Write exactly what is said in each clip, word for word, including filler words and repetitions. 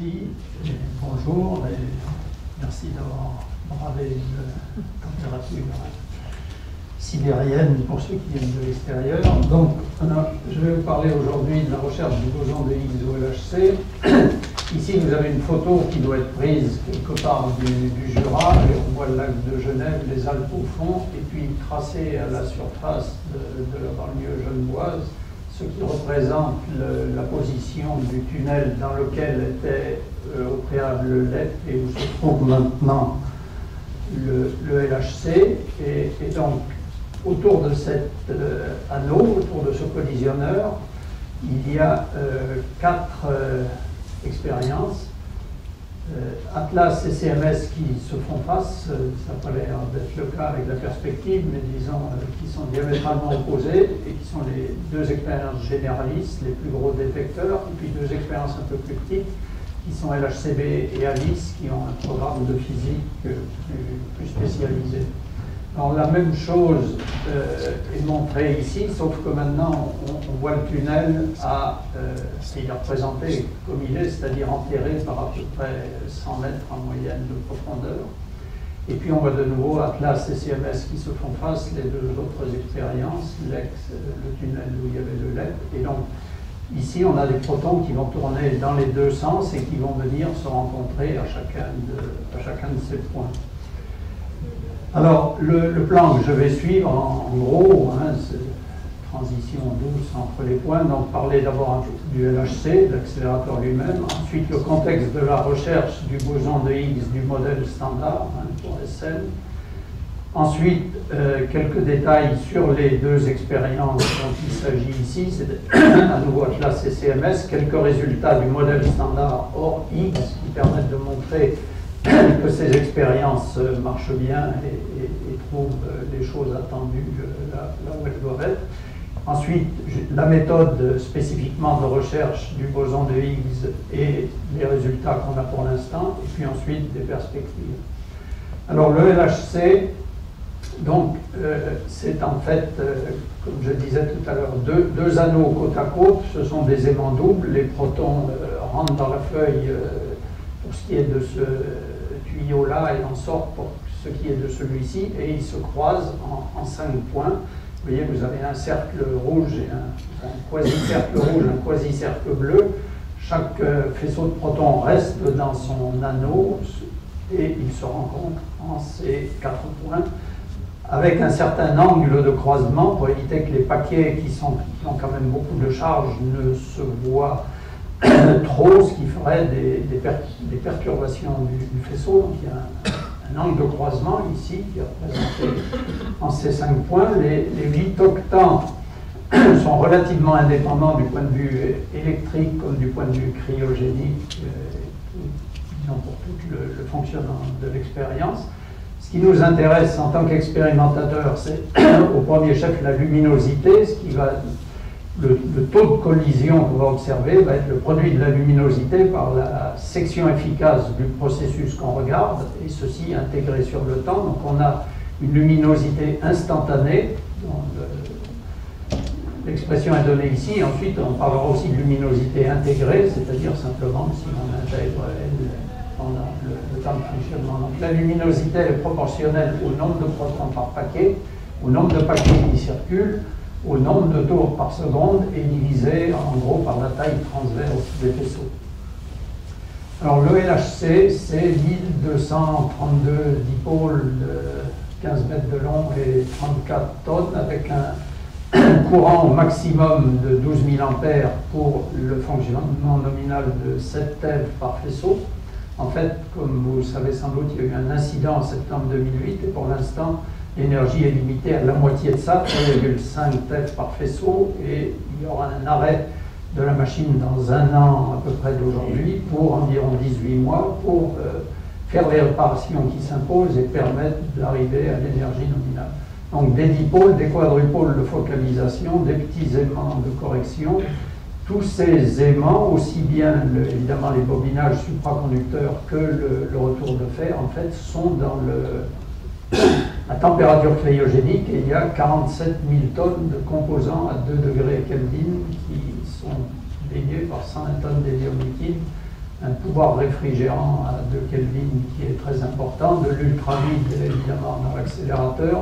merci et bonjour et merci d'avoir bravé une température sibérienne pour ceux qui viennent de l'extérieur. Donc, je vais vous parler aujourd'hui de la recherche du boson de Higgs au L H C. Ici, vous avez une photo qui doit être prise quelque part du, du Jura, et on voit le lac de Genève, les Alpes au fond, et puis tracé à la surface de, de la banlieue genevoise, ce qui représente le, la position du tunnel dans lequel était euh, au préalable le L E P et où se trouve maintenant le, le L H C. Et, et donc, autour de cet euh, anneau, autour de ce collisionneur, il y a euh, quatre euh, expériences. Euh, ATLAS et C M S qui se font face, euh, ça n'a pas l'air d'être le cas avec la perspective, mais disons euh, qui sont diamétralement opposées et qui sont les deux expériences généralistes, les plus gros détecteurs, et puis deux expériences un peu plus petites qui sont L H C B et ALICE qui ont un programme de physique euh, plus, plus spécialisé. Alors la même chose euh, est montrée ici, sauf que maintenant on, on voit le tunnel à euh, ce qu'il est représenté comme il est, c'est-à-dire enterré par à peu près cent mètres en moyenne de profondeur. Et puis on voit de nouveau ATLAS et C M S qui se font face, les deux autres expériences, le tunnel où il y avait le L E P. Et donc ici on a des protons qui vont tourner dans les deux sens et qui vont venir se rencontrer à chacun de, à chacun de ces points. Alors, le, le plan que je vais suivre, en, en gros, hein, c'est transition douce entre les points, donc parler d'abord du L H C, de l'accélérateur lui-même, ensuite le contexte de la recherche du boson de Higgs du modèle standard hein, pour S M, ensuite euh, quelques détails sur les deux expériences dont il s'agit ici, c'est à nouveau ATLAS et C M S, quelques résultats du modèle standard hors Higgs qui permettent de montrer que ces expériences marchent bien et, et, et trouvent les choses attendues là, là où elles doivent être. Ensuite, la méthode spécifiquement de recherche du boson de Higgs et les résultats qu'on a pour l'instant, et puis ensuite des perspectives. Alors le L H C, donc euh, c'est en fait, euh, comme je disais tout à l'heure, deux, deux anneaux côte à côte, ce sont des aimants doubles, les protons euh, rentrent dans la feuille euh, pour ce qui est de ce tuyau-là et en sort pour ce qui est de celui-ci, et ils se croisent en, en cinq points. Vous voyez, vous avez un cercle rouge et un, un quasi-cercle rouge, un quasi-cercle bleu. Chaque euh, faisceau de protons reste dans son anneau et ils se rencontrent en ces quatre points avec un certain angle de croisement pour éviter que les paquets qui, sont, qui ont quand même beaucoup de charge ne se voient trop, ce qui ferait des, des, per, des perturbations du, du faisceau. Donc il y a un, un angle de croisement ici qui est représenté en ces cinq points. Les, les huit octants sont relativement indépendants du point de vue électrique comme du point de vue cryogénique, euh, disons pour tout le, le fonctionnement de l'expérience. Ce qui nous intéresse en tant qu'expérimentateur, c'est au premier chef la luminosité, ce qui va... Le, le taux de collision qu'on va observer va être le produit de la luminosité par la section efficace du processus qu'on regarde, et ceci intégré sur le temps. Donc on a une luminosité instantanée, l'expression est donnée ici. Ensuite on parlera aussi de luminosité intégrée, c'est-à-dire simplement si on intègre elle, on a le, le temps de fonctionnement. Donc la luminosité est proportionnelle au nombre de protons par paquet, au nombre de paquets qui circulent, au nombre de tours par seconde et divisé en gros par la taille transverse des faisceaux. Alors le L H C, c'est mille deux cent trente-deux dipôles de quinze mètres de long et trente-quatre tonnes avec un courant au maximum de douze mille ampères pour le fonctionnement nominal de sept T E V par faisceau. En fait, comme vous le savez sans doute, il y a eu un incident en septembre deux mille huit et pour l'instant, l'énergie est limitée à la moitié de ça, trois virgule cinq T E V par faisceau, et il y aura un arrêt de la machine dans un an à peu près d'aujourd'hui, pour environ dix-huit mois, pour euh, faire les réparations qui s'imposent et permettre d'arriver à l'énergie nominale. Donc des dipôles, des quadrupôles de focalisation, des petits aimants de correction, tous ces aimants, aussi bien le, évidemment les bobinages supraconducteurs que le, le retour de fer, en fait, sont dans le... à température cryogénique, et il y a quarante-sept mille tonnes de composants à deux degrés Kelvin qui sont baignés par cent tonnes d'hélium liquide un pouvoir réfrigérant à deux Kelvin qui est très important, de l'ultravide évidemment dans l'accélérateur,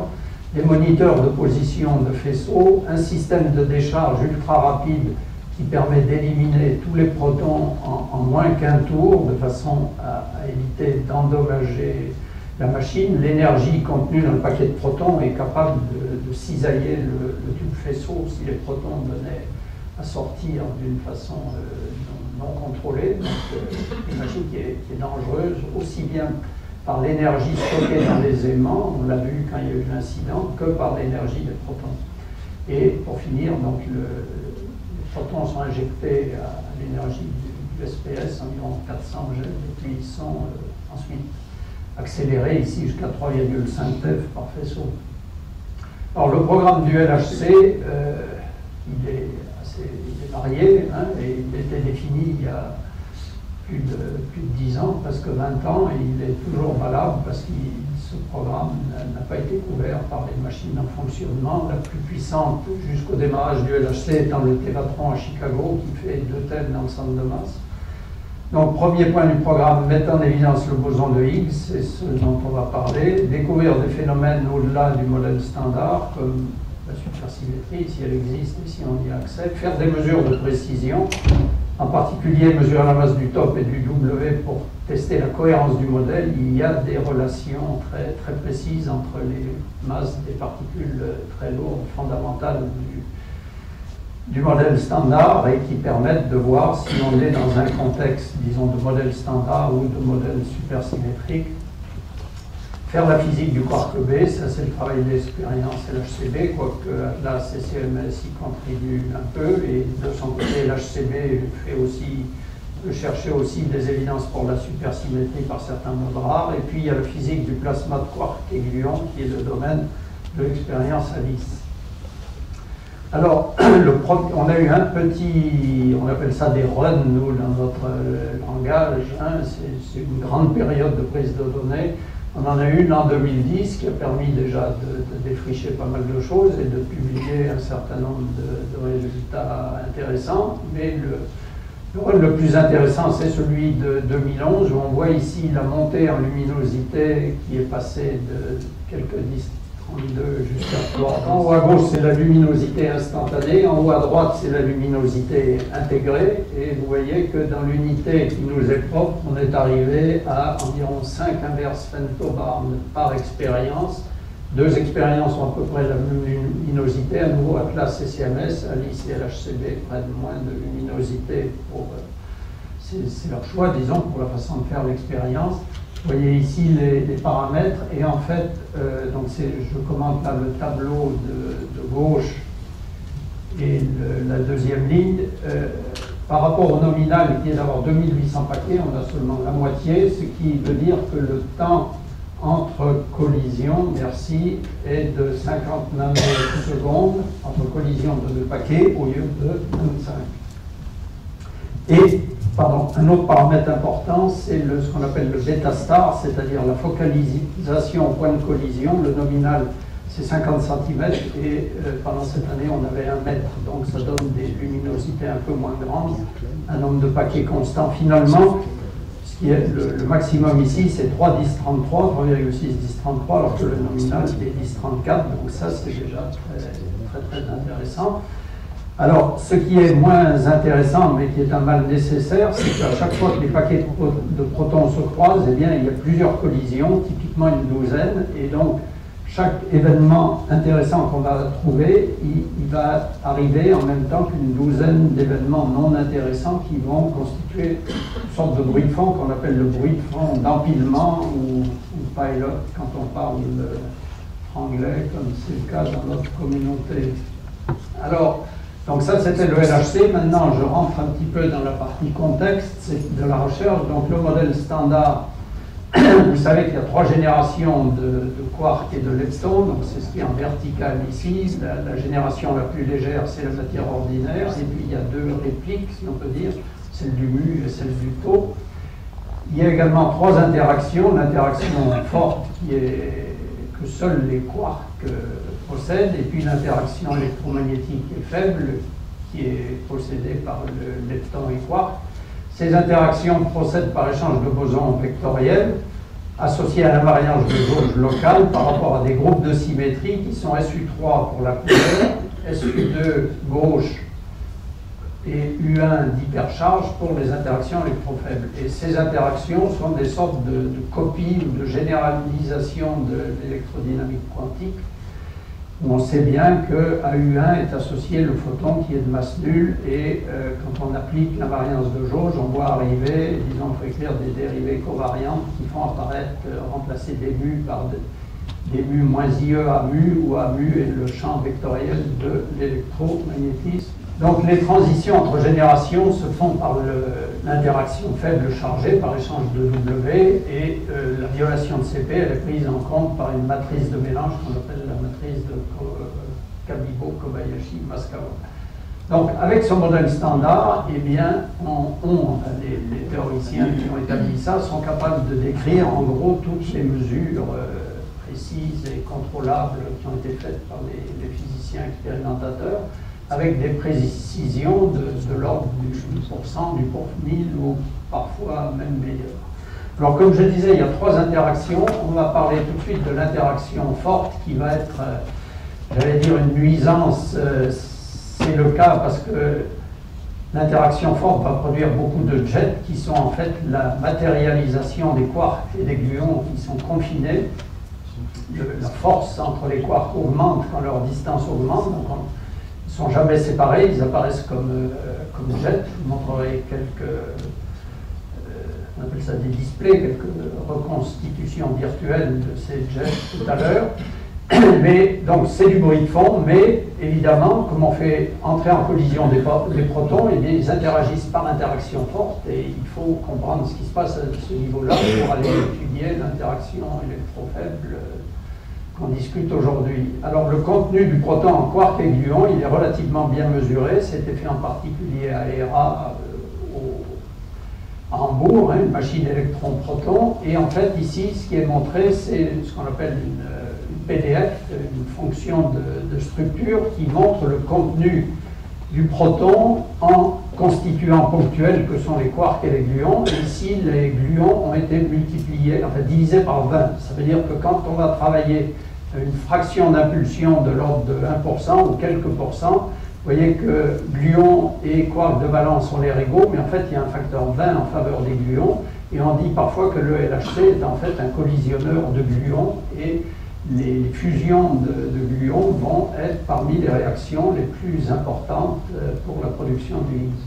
des moniteurs de position de faisceaux, un système de décharge ultra rapide qui permet d'éliminer tous les protons en, en moins qu'un tour de façon à, à éviter d'endommager la machine. L'énergie contenue dans le paquet de protons est capable de, de cisailler le, le tube faisceau si les protons venaient à sortir d'une façon euh, non, non contrôlée. Donc euh, une machine qui est, qui est dangereuse aussi bien par l'énergie stockée dans les aimants, on l'a vu quand il y a eu l'incident, que par l'énergie des protons. Et pour finir, donc le, les protons sont injectés à l'énergie du, du S P S, environ quatre cents G, et puis ils sont euh, ensuite accéléré ici jusqu'à trois virgule cinq T E F par faisceau. Alors le programme du L H C, euh, il, est assez, il est varié, hein, et il était défini il y a plus de, plus de dix ans, presque vingt ans, et il est toujours valable parce que ce programme n'a pas été couvert par les machines en fonctionnement. La plus puissante jusqu'au démarrage du L H C étant le Tévatron à Chicago qui fait deux T E F dans le centre de masse. Donc, premier point du programme, mettre en évidence le boson de Higgs, c'est ce dont on va parler. Découvrir des phénomènes au-delà du modèle standard, comme la supersymétrie, si elle existe et si on y a accès. Faire des mesures de précision, en particulier mesurer la masse du top et du W pour tester la cohérence du modèle. Il y a des relations très, très précises entre les masses des particules très lourdes, fondamentales du du modèle standard et qui permettent de voir si on est dans un contexte, disons, de modèle standard ou de modèle supersymétrique. Faire la physique du quark B, ça c'est le travail d'expérience L H C B, quoique ATLAS et C M S y contribuent un peu, et de son côté L H C B fait aussi, chercher aussi des évidences pour la supersymétrie par certains modes rares, et puis il y a la physique du plasma de quark aiguillon qui est le domaine de l'expérience ALICE. Alors, le pro... on a eu un petit, on appelle ça des runs, nous, dans notre langage, hein. C'est une grande période de prise de données. On en a eu une en deux mille dix qui a permis déjà de, de défricher pas mal de choses et de publier un certain nombre de, de résultats intéressants. Mais le, le run le plus intéressant, c'est celui de deux mille onze, où on voit ici la montée en luminosité qui est passée de quelques distances jusqu'à trois. En haut à gauche, c'est la luminosité instantanée. En haut à droite, c'est la luminosité intégrée. Et vous voyez que dans l'unité qui nous est propre, on est arrivé à environ cinq inverse femtobarn par expérience. Deux expériences ont à peu près la même luminosité. À nouveau, ATLAS et C M S, ALICE et L H C B prennent moins de luminosité. Pour c'est leur choix, disons, pour la façon de faire l'expérience. Vous voyez ici les, les paramètres, et en fait, euh, donc je commente là le tableau de, de gauche et le, la deuxième ligne. Euh, par rapport au nominal qui est d'avoir deux mille huit cents paquets, on a seulement la moitié, ce qui veut dire que le temps entre collisions, merci, est de cinquante nanosecondes, entre collisions de deux paquets au lieu de vingt-cinq. Et Pardon, un autre paramètre important, c'est ce qu'on appelle le bêta star, c'est-à-dire la focalisation au point de collision. Le nominal, c'est cinquante centimètres, et euh, pendant cette année, on avait un mètre. Donc ça donne des luminosités un peu moins grandes, un nombre de paquets constant. Finalement, ce qui est le, le maximum ici, c'est trois dix trente-trois, trois virgule six dix trente-trois, alors que le nominal, c'est dix trente-quatre. Donc ça, c'est déjà très, très, très intéressant. Alors, ce qui est moins intéressant, mais qui est un mal nécessaire, c'est qu'à chaque fois que les paquets de protons se croisent, eh bien, il y a plusieurs collisions, typiquement une douzaine, et donc chaque événement intéressant qu'on va trouver, il, il va arriver en même temps qu'une douzaine d'événements non intéressants qui vont constituer une sorte de bruit de fond qu'on appelle le bruit de fond d'empilement ou, ou pile-up quand on parle franglais, comme c'est le cas dans notre communauté. Alors, donc ça, c'était le L H C. Maintenant, je rentre un petit peu dans la partie contexte de la recherche. Donc le modèle standard, vous savez qu'il y a trois générations de, de quark et de lepton. Donc c'est ce qui est en vertical ici. La, la génération la plus légère, c'est la matière ordinaire. Et puis il y a deux répliques, si on peut dire, celle du mu et celle du tau. Il y a également trois interactions. L'interaction forte qui est que seuls les quarks procèdent, et puis l'interaction électromagnétique est faible, qui est possédée par le lepton et quark. Ces interactions procèdent par échange de bosons vectoriels associés à l'invariance de jauge locale par rapport à des groupes de symétrie qui sont S U trois pour la couleur, S U deux gauche et U un d'hypercharge pour les interactions électrofaibles. Et ces interactions sont des sortes de, de copies ou de généralisation de l'électrodynamique quantique. On sait bien qu'à U un est associé le photon qui est de masse nulle et euh, quand on applique l'invariance de jauge, on voit arriver, disons, il faut écrire des dérivées covariantes qui font apparaître, euh, remplacer des mu par des, des mu moins I E à mu, où A mu est le champ vectoriel de l'électromagnétisme. Donc les transitions entre générations se font par l'interaction faible chargée, par échange de W, et euh, la violation de C P, elle est prise en compte par une matrice de mélange qu'on appelle la matrice de Cabibbo-Kobayashi-Maskawa. Donc avec ce modèle standard, eh bien, on, on, les, les théoriciens qui ont établi ça sont capables de décrire en gros toutes les mesures euh, précises et contrôlables qui ont été faites par les, les physiciens expérimentateurs, avec des précisions de, de l'ordre du huit pour cent, du pour mille ou parfois même meilleur. Alors comme je disais, il y a trois interactions. On va parler tout de suite de l'interaction forte qui va être, euh, j'allais dire, une nuisance. Euh, C'est le cas parce que l'interaction forte va produire beaucoup de jets qui sont en fait la matérialisation des quarks et des gluons qui sont confinés. Le, la force entre les quarks augmente quand leur distance augmente. Donc on, Ils ne sont jamais séparés, ils apparaissent comme, euh, comme jets. Je vous montrerai quelques, euh, on appelle ça des displays, quelques reconstitutions virtuelles de ces jets tout à l'heure. Mais donc c'est du bruit de fond, mais évidemment, comme on fait entrer en collision des, des protons, et bien, ils interagissent par interaction forte, et il faut comprendre ce qui se passe à ce niveau-là pour aller étudier l'interaction électrofaible qu'on discute aujourd'hui. Alors le contenu du proton en quark et gluon, il est relativement bien mesuré. C'était fait en particulier à HERA, euh, au, à Hambourg, hein, une machine électron-proton. Et en fait ici, ce qui est montré, c'est ce qu'on appelle une, une P D F, une fonction de, de structure qui montre le contenu du proton en constituants ponctuels que sont les quarks et les gluons. Ici, les gluons ont été multipliés, enfin divisés par vingt. Ça veut dire que quand on va travailler une fraction d'impulsion de l'ordre de un pour cent ou quelques pourcents, vous voyez que gluons et quarks de valence sont les régaux, mais en fait, il y a un facteur vingt en faveur des gluons. Et on dit parfois que le L H C est en fait un collisionneur de gluons et les fusions de, de gluons vont être parmi les réactions les plus importantes pour la production du Higgs.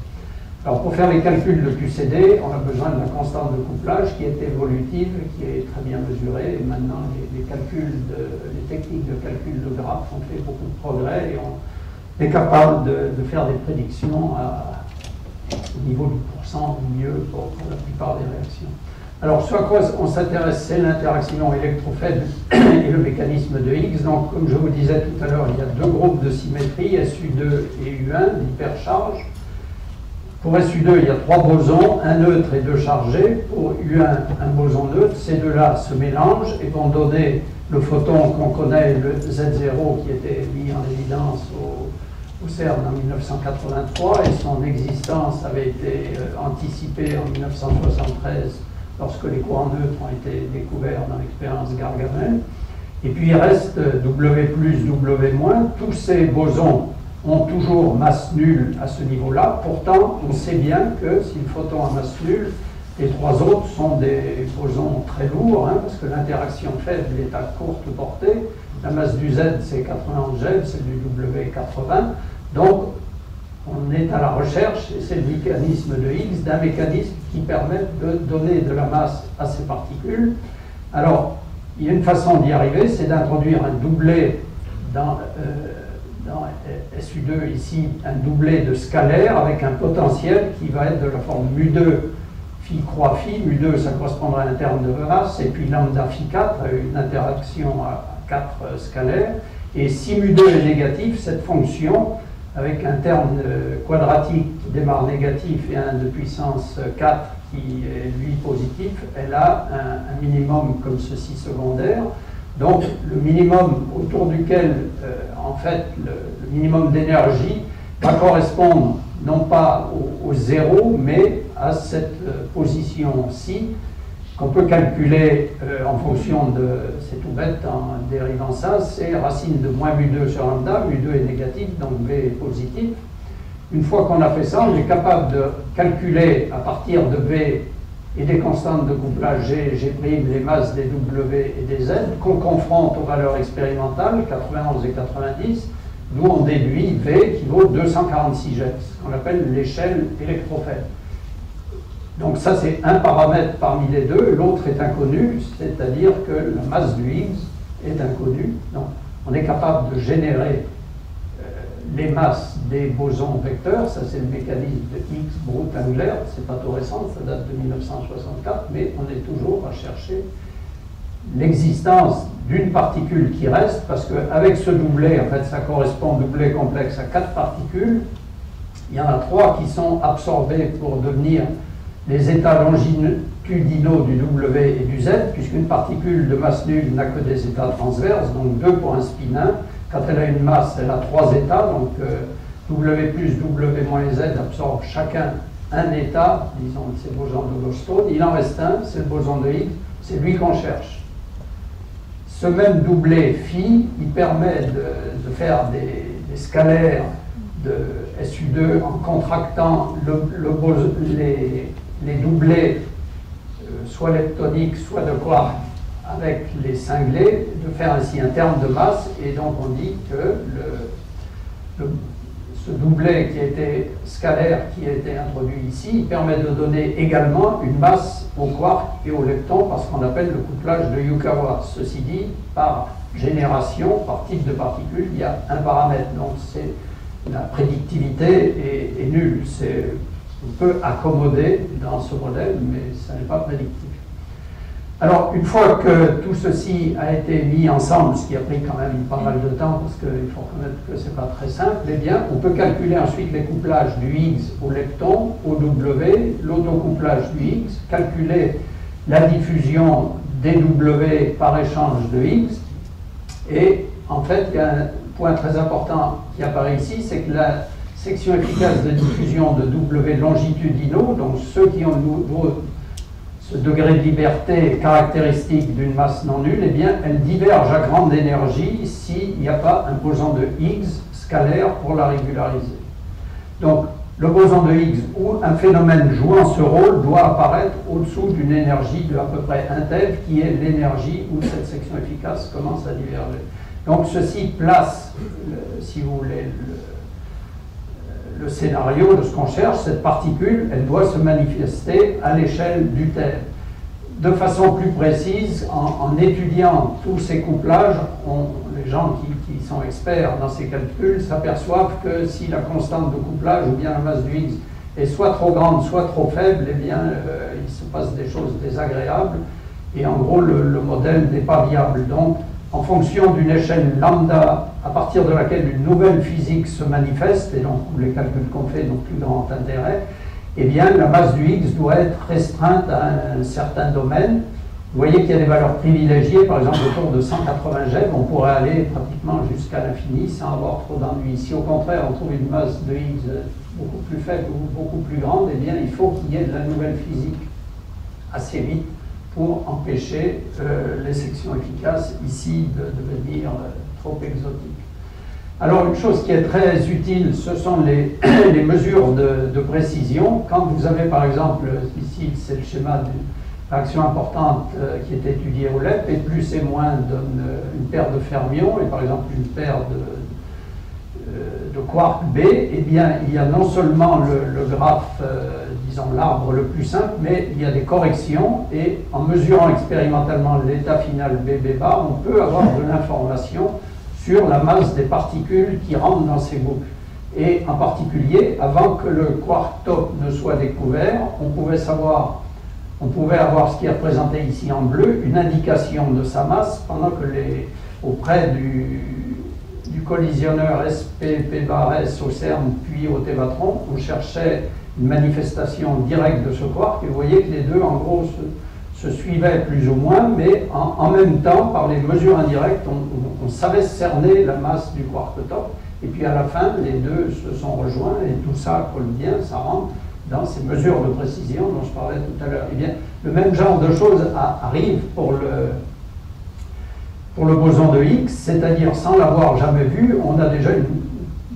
Alors pour faire les calculs de Q C D, on a besoin de la constante de couplage qui est évolutive, qui est très bien mesurée. Et maintenant, les, les, calculs de, les techniques de calcul de graphes ont fait beaucoup de progrès et on est capable de, de faire des prédictions à, au niveau du pourcent ou mieux pour, pour la plupart des réactions. Alors, ce à quoi on s'intéresse, c'est l'interaction électrofaible et le mécanisme de Higgs. Donc, comme je vous disais tout à l'heure, il y a deux groupes de symétrie, S U deux et U un, d'hypercharge. Pour S U deux, il y a trois bosons, un neutre et deux chargés. Pour U un, un boson neutre. Ces deux-là se mélangent et vont donner le photon qu'on connaît, le Z zéro, qui était mis en évidence au... au CERN en mille neuf cent quatre-vingt-trois, et son existence avait été anticipée en mille neuf cent soixante-treize. Lorsque les courants neutres ont été découverts dans l'expérience Gargamelle. Et puis il reste W plus, W moins. Tous ces bosons ont toujours masse nulle à ce niveau-là. Pourtant, on sait bien que si le photon a masse nulle, les trois autres sont des bosons très lourds, hein, parce que l'interaction faible est à courte portée. La masse du Z, c'est quatre-vingt-onze G, celle du W, quatre-vingts. Donc, on est à la recherche, et c'est le mécanisme de Higgs, d'un mécanisme qui permet de donner de la masse à ces particules. Alors, il y a une façon d'y arriver, c'est d'introduire un doublet dans, euh, dans S U deux, ici, un doublet de scalaire avec un potentiel qui va être de la forme mu deux phi croix phi. mu deux, ça correspondra à un terme de masse, et puis lambda phi quatre, une interaction à quatre scalaires. Et si mu deux est négatif, cette fonction, avec un terme quadratique qui démarre négatif et un de puissance quatre qui est lui positif, elle a un, un minimum comme ceci secondaire. Donc le minimum autour duquel, euh, en fait, le, le minimum d'énergie va correspondre non pas au, au zéro, mais à cette position-ci, qu'on peut calculer euh, en fonction de, c'est tout bête, en dérivant ça, c'est racine de moins mu deux sur lambda, mu deux est négatif, donc b est positif. Une fois qu'on a fait ça, on est capable de calculer à partir de b et des constantes de couplage g, g', les masses des w et des z, qu'on confronte aux valeurs expérimentales, quatre-vingt-onze et quatre-vingt-dix, d'où on déduit v qui vaut deux cent quarante-six jets, ce qu'on appelle l'échelle électrofaible. Donc ça, c'est un paramètre parmi les deux, l'autre est inconnu, c'est-à-dire que la masse du Higgs est inconnue. Donc on est capable de générer euh, les masses des bosons vecteurs, ça c'est le mécanisme de Higgs Brout-Englert, c'est pas tout récent, ça date de mille neuf cent soixante-quatre, mais on est toujours à chercher l'existence d'une particule qui reste, parce qu'avec ce doublet, en fait ça correspond au doublet complexe à quatre particules, il y en a trois qui sont absorbées pour devenir les états longitudinaux du W et du Z, puisqu'une particule de masse nulle n'a que des états transverses, donc deux pour un spin un. Quand elle a une masse, elle a trois états, donc euh, W plus W moins Z absorbe chacun un état, disons c'est le boson de Goldstone, il en reste un, c'est le boson de Higgs, c'est lui qu'on cherche. Ce même doublé phi, il permet de, de faire des, des scalaires de S U deux en contractant le, le boson, les... les doublés, euh, soit leptoniques, soit de quark, avec les cinglés, de faire ainsi un terme de masse, et donc on dit que le, le, ce doublé qui était scalaire, qui a été introduit ici, il permet de donner également une masse au quark et au lepton, par ce qu'on appelle le couplage de Yukawa. Ceci dit, par génération, par type de particule, il y a un paramètre, donc c'est la prédictivité est, est nulle, c'est... On peut accommoder dans ce modèle, mais ça n'est pas prédictif. Alors, une fois que tout ceci a été mis ensemble, ce qui a pris quand même pas mal de temps, parce qu'il faut reconnaître que ce n'est pas très simple, eh bien, on peut calculer ensuite les couplages du Higgs au lepton, au W, l'autocouplage du Higgs, calculer la diffusion des W par échange de Higgs, et en fait, il y a un point très important qui apparaît ici, c'est que la section efficace de diffusion de W longitudinaux, donc ceux qui ont ce degré de liberté caractéristique d'une masse non nulle, eh bien, elle diverge à grande énergie s'il n'y a pas un boson de Higgs scalaire pour la régulariser. Donc, le boson de Higgs ou un phénomène jouant ce rôle doit apparaître au-dessous d'une énergie de à peu près un TeV, qui est l'énergie où cette section efficace commence à diverger. Donc, ceci place, le, si vous voulez, le, le scénario de ce qu'on cherche, cette particule, elle doit se manifester à l'échelle du TeV. De façon plus précise, en, en étudiant tous ces couplages, on, les gens qui, qui sont experts dans ces calculs s'aperçoivent que si la constante de couplage ou bien la masse du Higgs est soit trop grande, soit trop faible, eh bien, euh, il se passe des choses désagréables et en gros, le, le modèle n'est pas viable. Donc, en fonction d'une échelle lambda à partir de laquelle une nouvelle physique se manifeste, et donc les calculs qu'on fait n'ont plus grand intérêt, eh bien la masse du Higgs doit être restreinte à un certain domaine. Vous voyez qu'il y a des valeurs privilégiées, par exemple autour de cent quatre-vingts jets, on pourrait aller pratiquement jusqu'à l'infini sans avoir trop d'ennui. Si au contraire on trouve une masse de Higgs beaucoup plus faible ou beaucoup plus grande, eh bien il faut qu'il y ait de la nouvelle physique assez vite, pour empêcher euh, les sections efficaces ici de devenir euh, trop exotiques. Alors une chose qui est très utile, ce sont les, les mesures de, de précision. Quand vous avez par exemple, ici c'est le schéma d'une action importante euh, qui est étudiée au L E P, et plus et moins donne une paire de fermions, et par exemple une paire de, euh, de quark B, eh bien il y a non seulement le, le graphe euh, disons l'arbre le plus simple, mais il y a des corrections et en mesurant expérimentalement l'état final B B bar, on peut avoir de l'information sur la masse des particules qui rentrent dans ces boucles. Et en particulier, avant que le quark top ne soit découvert, on pouvait savoir, on pouvait avoir ce qui est représenté ici en bleu, une indication de sa masse, pendant que les, auprès du, du collisionneur S P P bar S au CERN puis au Tévatron, on cherchait une manifestation directe de ce quark, et vous voyez que les deux, en gros, se, se suivaient plus ou moins, mais en, en même temps, par les mesures indirectes, on, on, on savait cerner la masse du quark top, et puis à la fin, les deux se sont rejoints, et tout ça colle bien, ça rentre dans ces mesures de précision dont je parlais tout à l'heure. Eh bien, le même genre de choses a, arrive pour le, pour le boson de Higgs, c'est-à-dire sans l'avoir jamais vu, on a déjà une,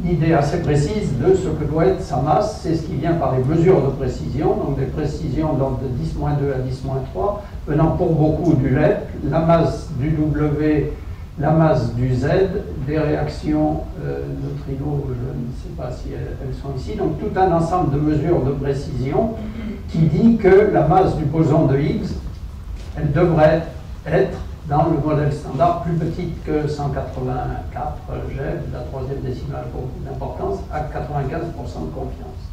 une idée assez précise de ce que doit être sa masse. C'est ce qui vient par les mesures de précision, donc des précisions donc de dix moins deux à dix moins trois, venant pour beaucoup du L E P, la masse du W, la masse du Z, des réactions euh, neutrinos, je ne sais pas si elles, elles sont ici, donc tout un ensemble de mesures de précision qui dit que la masse du boson de Higgs, elle devrait être, dans le modèle standard, plus petite que cent quatre-vingt-quatre G E V, la troisième décimale pour d'importance, à quatre-vingt-quinze pour cent de confiance.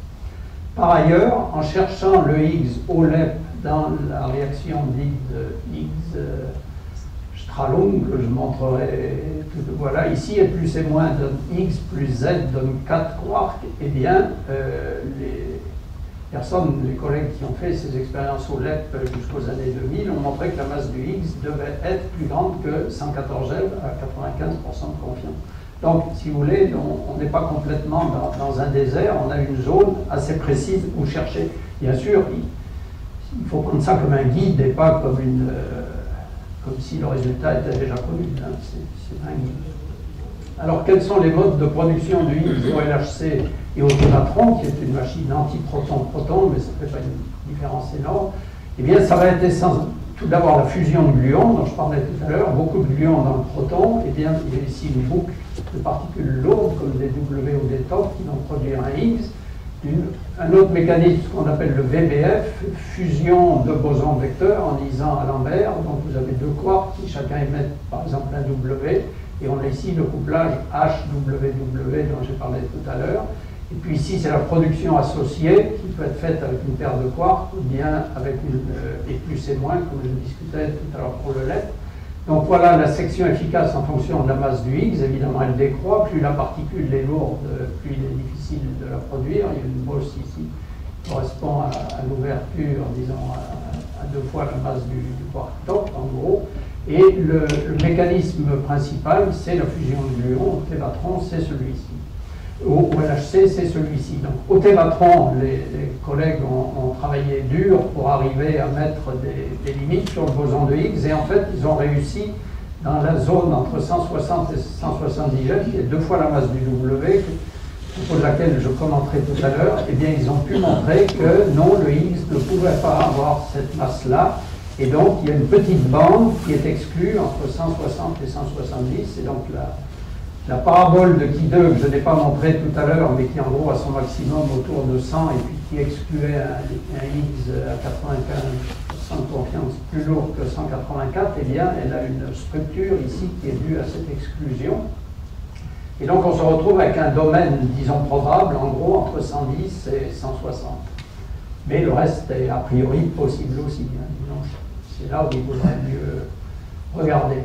Par ailleurs, en cherchant le Higgs au L E P dans la réaction dite de Higgs, euh, Stralung, que je montrerai, que, voilà, ici, et plus et moins donne X, plus Z donne quatre quarks, et eh bien, euh, les personnes, les collègues qui ont fait ces expériences au L E P jusqu'aux années deux mille ont montré que la masse du X devait être plus grande que cent quatorze G E V à quatre-vingt-quinze pour cent de confiance. Donc, si vous voulez, on n'est pas complètement dans, dans un désert, on a une zone assez précise où chercher. Bien sûr, il, il faut prendre ça comme un guide et pas comme une... Euh, comme si le résultat était déjà connu, hein. C'est dingue. Alors, quels sont les modes de production du Higgs au L H C et au Tévatron, qui est une machine anti-proton-proton, mais ça ne fait pas une différence énorme? Eh bien, ça va être essentiel. Tout d'abord, la fusion de gluons, dont je parlais tout à l'heure, beaucoup de gluons dans le proton, et bien, il y a ici une boucle de particules lourdes, comme des W ou des T O P, qui vont produire un Higgs. Une, un autre mécanisme qu'on appelle le V B F, fusion de bosons vecteurs en lisant à l'envers. Donc vous avez deux quarks qui chacun émettent par exemple un W, et on a ici le couplage H W W dont j'ai parlé tout à l'heure. Et puis ici c'est la production associée qui peut être faite avec une paire de quarks ou bien avec une euh, et plus et moins, comme je discutais tout à l'heure pour le L E P. Donc voilà la section efficace en fonction de la masse du Higgs. Évidemment, elle décroît. Plus la particule est lourde, plus il est difficile de la produire. Il y a une bosse ici qui correspond à, à l'ouverture, disons, à, à deux fois la masse du, du quark top, en gros. Et le, le mécanisme principal, c'est la fusion de gluons. Au Tévatron, c'est celui-ci. Au, au L H C, c'est celui-ci. Donc au Tévatron, les, les collègues ont, ont travaillé dur pour arriver à mettre des, des limites sur le boson de Higgs, et en fait, ils ont réussi dans la zone entre cent soixante et cent soixante-dix G E V, qui est deux fois la masse du W, pour laquelle je commenterai tout à l'heure. Eh bien, ils ont pu montrer que non, le Higgs ne pouvait pas avoir cette masse-là, et donc il y a une petite bande qui est exclue entre cent soixante et cent soixante-dix, et donc la... La parabole de Q deux, que je n'ai pas montrée tout à l'heure, mais qui en gros a son maximum autour de cent, et puis qui excluait un, un Higgs à quatre-vingt-quinze pour cent de confiance plus lourd que cent quatre-vingt-quatre, eh bien, elle a une structure ici qui est due à cette exclusion. Et donc on se retrouve avec un domaine, disons, probable, en gros, entre cent dix et cent soixante. Mais le reste est a priori possible aussi, hein. C'est là où il faudrait mieux regarder.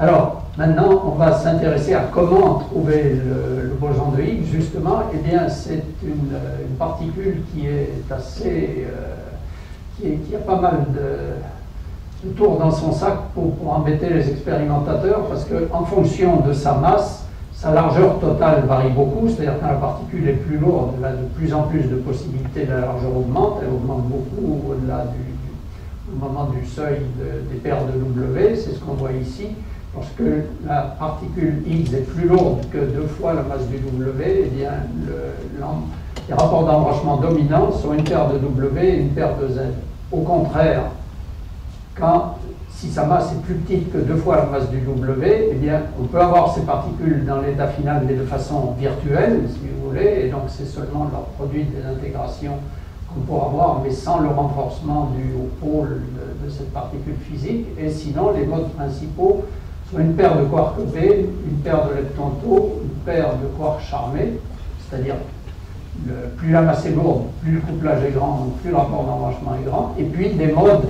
Alors, maintenant, on va s'intéresser à comment trouver le, le boson de Higgs, justement. Eh bien, c'est une, une particule qui est assez... Euh, qui, est, qui a pas mal de, de tours dans son sac pour, pour embêter les expérimentateurs, parce qu'en fonction de sa masse, sa largeur totale varie beaucoup, c'est-à-dire que quand la particule est plus lourde, elle a de plus en plus de possibilités, la largeur augmente, elle augmente beaucoup au-delà du, du, au moment du seuil de, des paires de W, c'est ce qu'on voit ici. Lorsque la particule Higgs est plus lourde que deux fois la masse du W, eh bien, le, les rapports d'embranchement dominants sont une paire de W et une paire de Z. Au contraire, quand, si sa masse est plus petite que deux fois la masse du W, eh bien, on peut avoir ces particules dans l'état final, mais de façon virtuelle, si vous voulez, et donc c'est seulement leur produit des intégrations qu'on pourra avoir, mais sans le renforcement du au pôle de, de cette particule physique. Et sinon, les modes principaux soit une paire de quarks B, une paire de leptons tau, une paire de quarks charmés, c'est-à-dire plus la masse est lourde, plus le couplage est grand, donc plus le rapport d'embranchement est grand, et puis des modes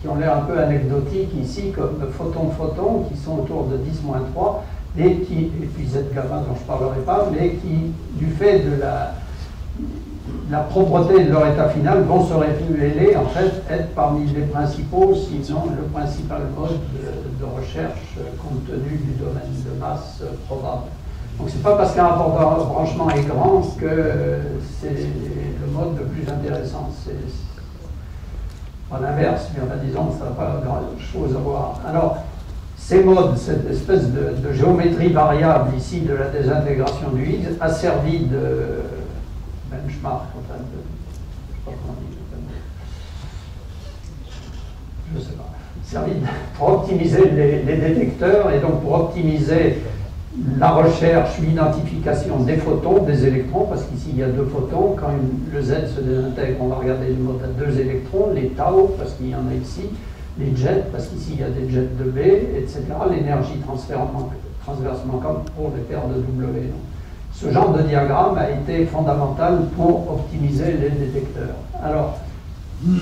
qui ont l'air un peu anecdotiques ici, comme photon-photon, qui sont autour de dix moins trois, et, qui, et puis Z gamma dont je ne parlerai pas, mais qui, du fait de la, de la propreté de leur état final, vont se révéler, en fait, être parmi les principaux, sinon le principal mode de, de recherche compte tenu du domaine de masse probable. Donc c'est pas parce qu'un rapport de branchement est grand que c'est le mode le plus intéressant. C'est en inverse, mais enfin disons que ça n'a pas grand-chose à voir. Alors, ces modes, cette espèce de, de géométrie variable ici de la désintégration du Higgs a servi de benchmark, enfin de, je sais pas comment on dit, je sais pas, servi pour optimiser les, les détecteurs et donc pour optimiser la recherche, l'identification des photons, des électrons, parce qu'ici il y a deux photons, quand une, le Z se désintègre, on va regarder le mode à deux électrons, les tau, parce qu'il y en a ici, les jets, parce qu'ici il y a des jets de B, et cetera, l'énergie transversement comme pour les paires de W. Donc, ce genre de diagramme a été fondamental pour optimiser les détecteurs. Alors,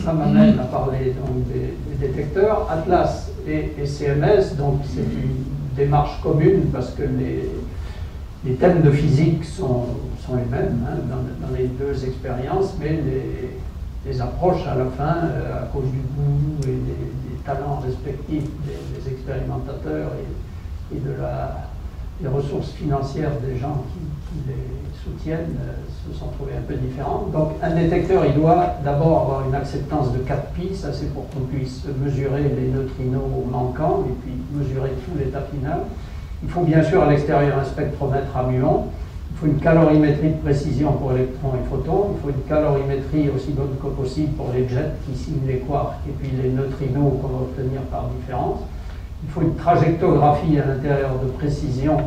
ça m'amène à parler donc, des, des détecteurs. ATLAS et, et C M S, donc c'est une démarche commune parce que les, les thèmes de physique sont, sont les mêmes hein, dans, dans les deux expériences, mais les, les approches à la fin, euh, à cause du goût et des, des talents respectifs des, des expérimentateurs et, et de la, des ressources financières des gens qui, qui les soutiennent, euh, se sont trouvés un peu différentes. Donc un détecteur, il doit d'abord avoir une acceptance de quatre pi, ça c'est pour qu'on puisse mesurer les neutrinos manquants et puis mesurer tout l'état final. Il faut bien sûr à l'extérieur un spectromètre à muons. Il faut une calorimétrie de précision pour électrons et photons, il faut une calorimétrie aussi bonne que possible pour les jets qui signent les quarks et puis les neutrinos qu'on va obtenir par différence. Il faut une trajectographie à l'intérieur de précision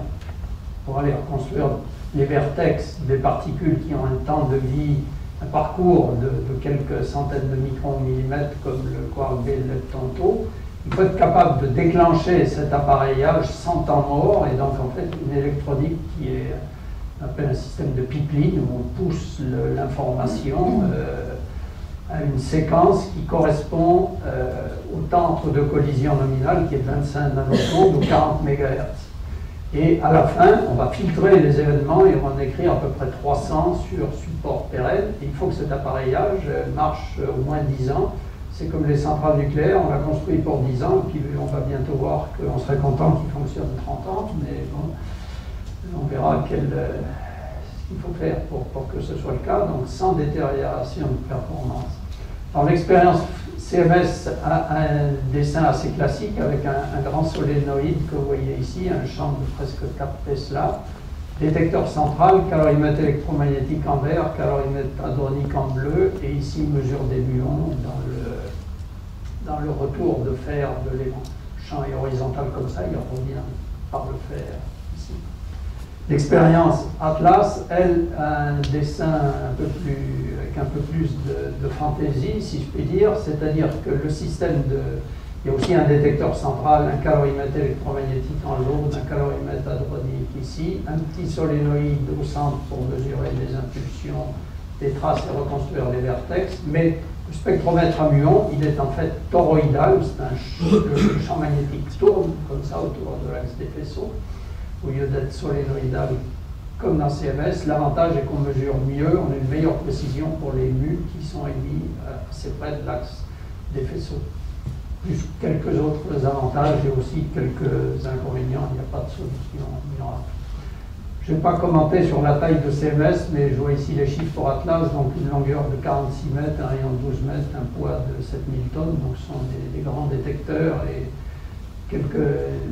pour aller reconstruire les vertex des particules qui ont un temps de vie, un parcours de, de quelques centaines de microns ou millimètres comme le quark B tantôt. Il faut être capable de déclencher cet appareillage sans temps mort et donc en fait une électronique qui est... on appelle un système de pipeline où on pousse l'information euh, à une séquence qui correspond euh, au temps entre deux collisions nominales qui est de vingt-cinq nanosecondes ou quarante mégahertz. Et à la fin, on va filtrer les événements et on va en écrire à peu près trois cents sur support pérenne. Et il faut que cet appareillage marche au moins dix ans. C'est comme les centrales nucléaires, on l'a construit pour dix ans, puis on va bientôt voir qu'on serait content qu'il fonctionne trente ans, mais bon... on verra quel, euh, ce qu'il faut faire pour, pour que ce soit le cas, donc sans détérioration de performance. Dans l'expérience C M S a un dessin assez classique avec un, un grand solénoïde que vous voyez ici, un champ de presque quatre Tesla, détecteur central, calorimètre électromagnétique en vert, calorimètre hadronique en bleu, et ici mesure des muons dans le, dans le retour de fer de l'élément. Le champ est horizontal comme ça, il revient par le fer. L'expérience ATLAS, elle, a un dessin un peu plus, avec un peu plus de, de fantaisie, si je puis dire, c'est-à-dire que le système de... il y a aussi un détecteur central, un calorimètre électromagnétique en l'autre, un calorimètre hadronique ici, un petit solénoïde au centre pour mesurer les impulsions, les traces et reconstruire les vertex, mais le spectromètre à muons, il est en fait toroïdal, c'est un ch le champ magnétique tourne comme ça autour de l'axe des faisceaux, au lieu d'être solénoïdal comme dans C M S, l'avantage est qu'on mesure mieux, on a une meilleure précision pour les mu qui sont émis assez près de l'axe des faisceaux. Plus quelques autres avantages et aussi quelques inconvénients, il n'y a pas de solution miracle. Je n'ai pas commenté sur la taille de C M S, mais je vois ici les chiffres pour ATLAS, donc une longueur de quarante-six mètres, un rayon de douze mètres, un poids de sept mille tonnes, donc ce sont des, des grands détecteurs et quelques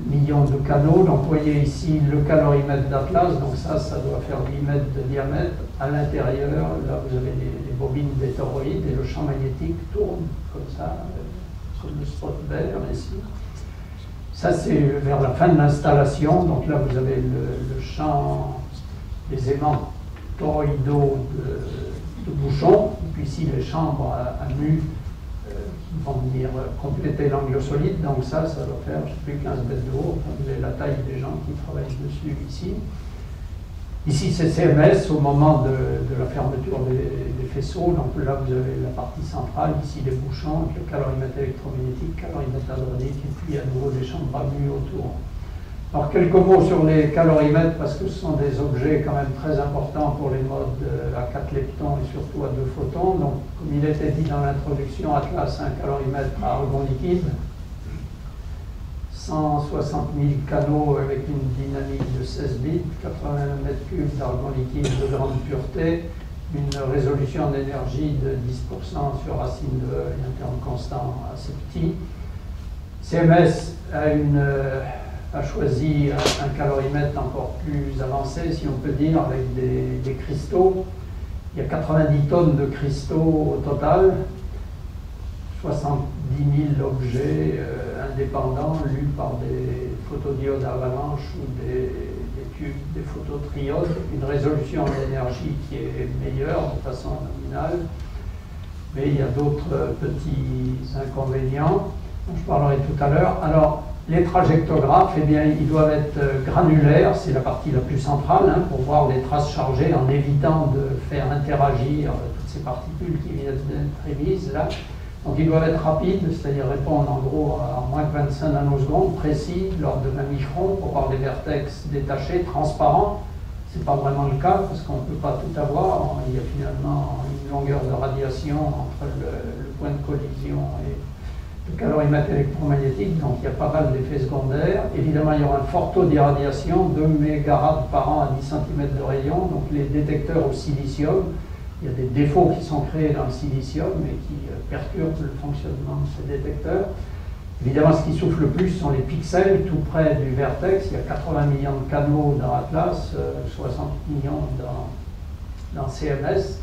millions de canaux. Donc vous voyez ici le calorimètre d'ATLAS, donc ça, ça doit faire dix mètres de diamètre. À l'intérieur, là vous avez les, les bobines des toroïdes et le champ magnétique tourne comme ça, euh, comme le spot vert ici. Ça c'est vers la fin de l'installation, donc là vous avez le, le champ des aimants toroïdaux de, de bouchons, et puis ici les chambres à, à mu, qui vont venir compléter l'angle solide, donc ça, ça doit faire, je ne sais plus, quinze mètres de haut, vous avez la taille des gens qui travaillent dessus ici. Ici, c'est C M S au moment de, de la fermeture des, des faisceaux, donc là, vous avez la partie centrale, ici les bouchons, avec le calorimètre électromagnétique, calorimètre hadronique, et puis à nouveau des chambres à mu autour. Alors, quelques mots sur les calorimètres, parce que ce sont des objets quand même très importants pour les modes à quatre leptons et surtout à deux photons. Donc, comme il était dit dans l'introduction, ATLAS a un calorimètre à argon liquide. cent soixante mille canaux avec une dynamique de seize bits, quatre-vingts mètres cubes d'argon liquide de grande pureté, une résolution d'énergie de dix pour cent sur racine de interne constant assez petit. C M S a, une, a choisi un calorimètre encore plus avancé, si on peut dire, avec des, des cristaux. Il y a quatre-vingt-dix tonnes de cristaux au total, soixante-dix mille objets euh, indépendants lus par des photodiodes avalanche ou des, des tubes, des phototriodes, une résolution d'énergie qui est meilleure de façon nominale, mais il y a d'autres euh, petits inconvénients dont je parlerai tout à l'heure. Alors, les trajectographes, eh bien, ils doivent être granulaires, c'est la partie la plus centrale, hein, pour voir les traces chargées en évitant de faire interagir toutes ces particules qui viennent d'être émises là. Donc ils doivent être rapides, c'est-à-dire répondre en gros à moins de vingt-cinq nanosecondes, précis, l'ordre de vingt microns, pour voir des vertex détachés, transparents. Ce n'est pas vraiment le cas, parce qu'on ne peut pas tout avoir. Il y a finalement une longueur de radiation entre le, le point de collision et le calorimètre électromagnétique, donc il y a pas mal d'effets secondaires. Évidemment, il y aura un fort taux d'irradiation, deux mégarads par an à dix centimètres de rayon, donc les détecteurs au silicium. Il y a des défauts qui sont créés dans le silicium et qui euh, perturbent le fonctionnement de ces détecteurs. Évidemment, ce qui souffle le plus sont les pixels, tout près du vertex. Il y a quatre-vingts millions de canaux dans ATLAS, euh, soixante millions dans, dans C M S.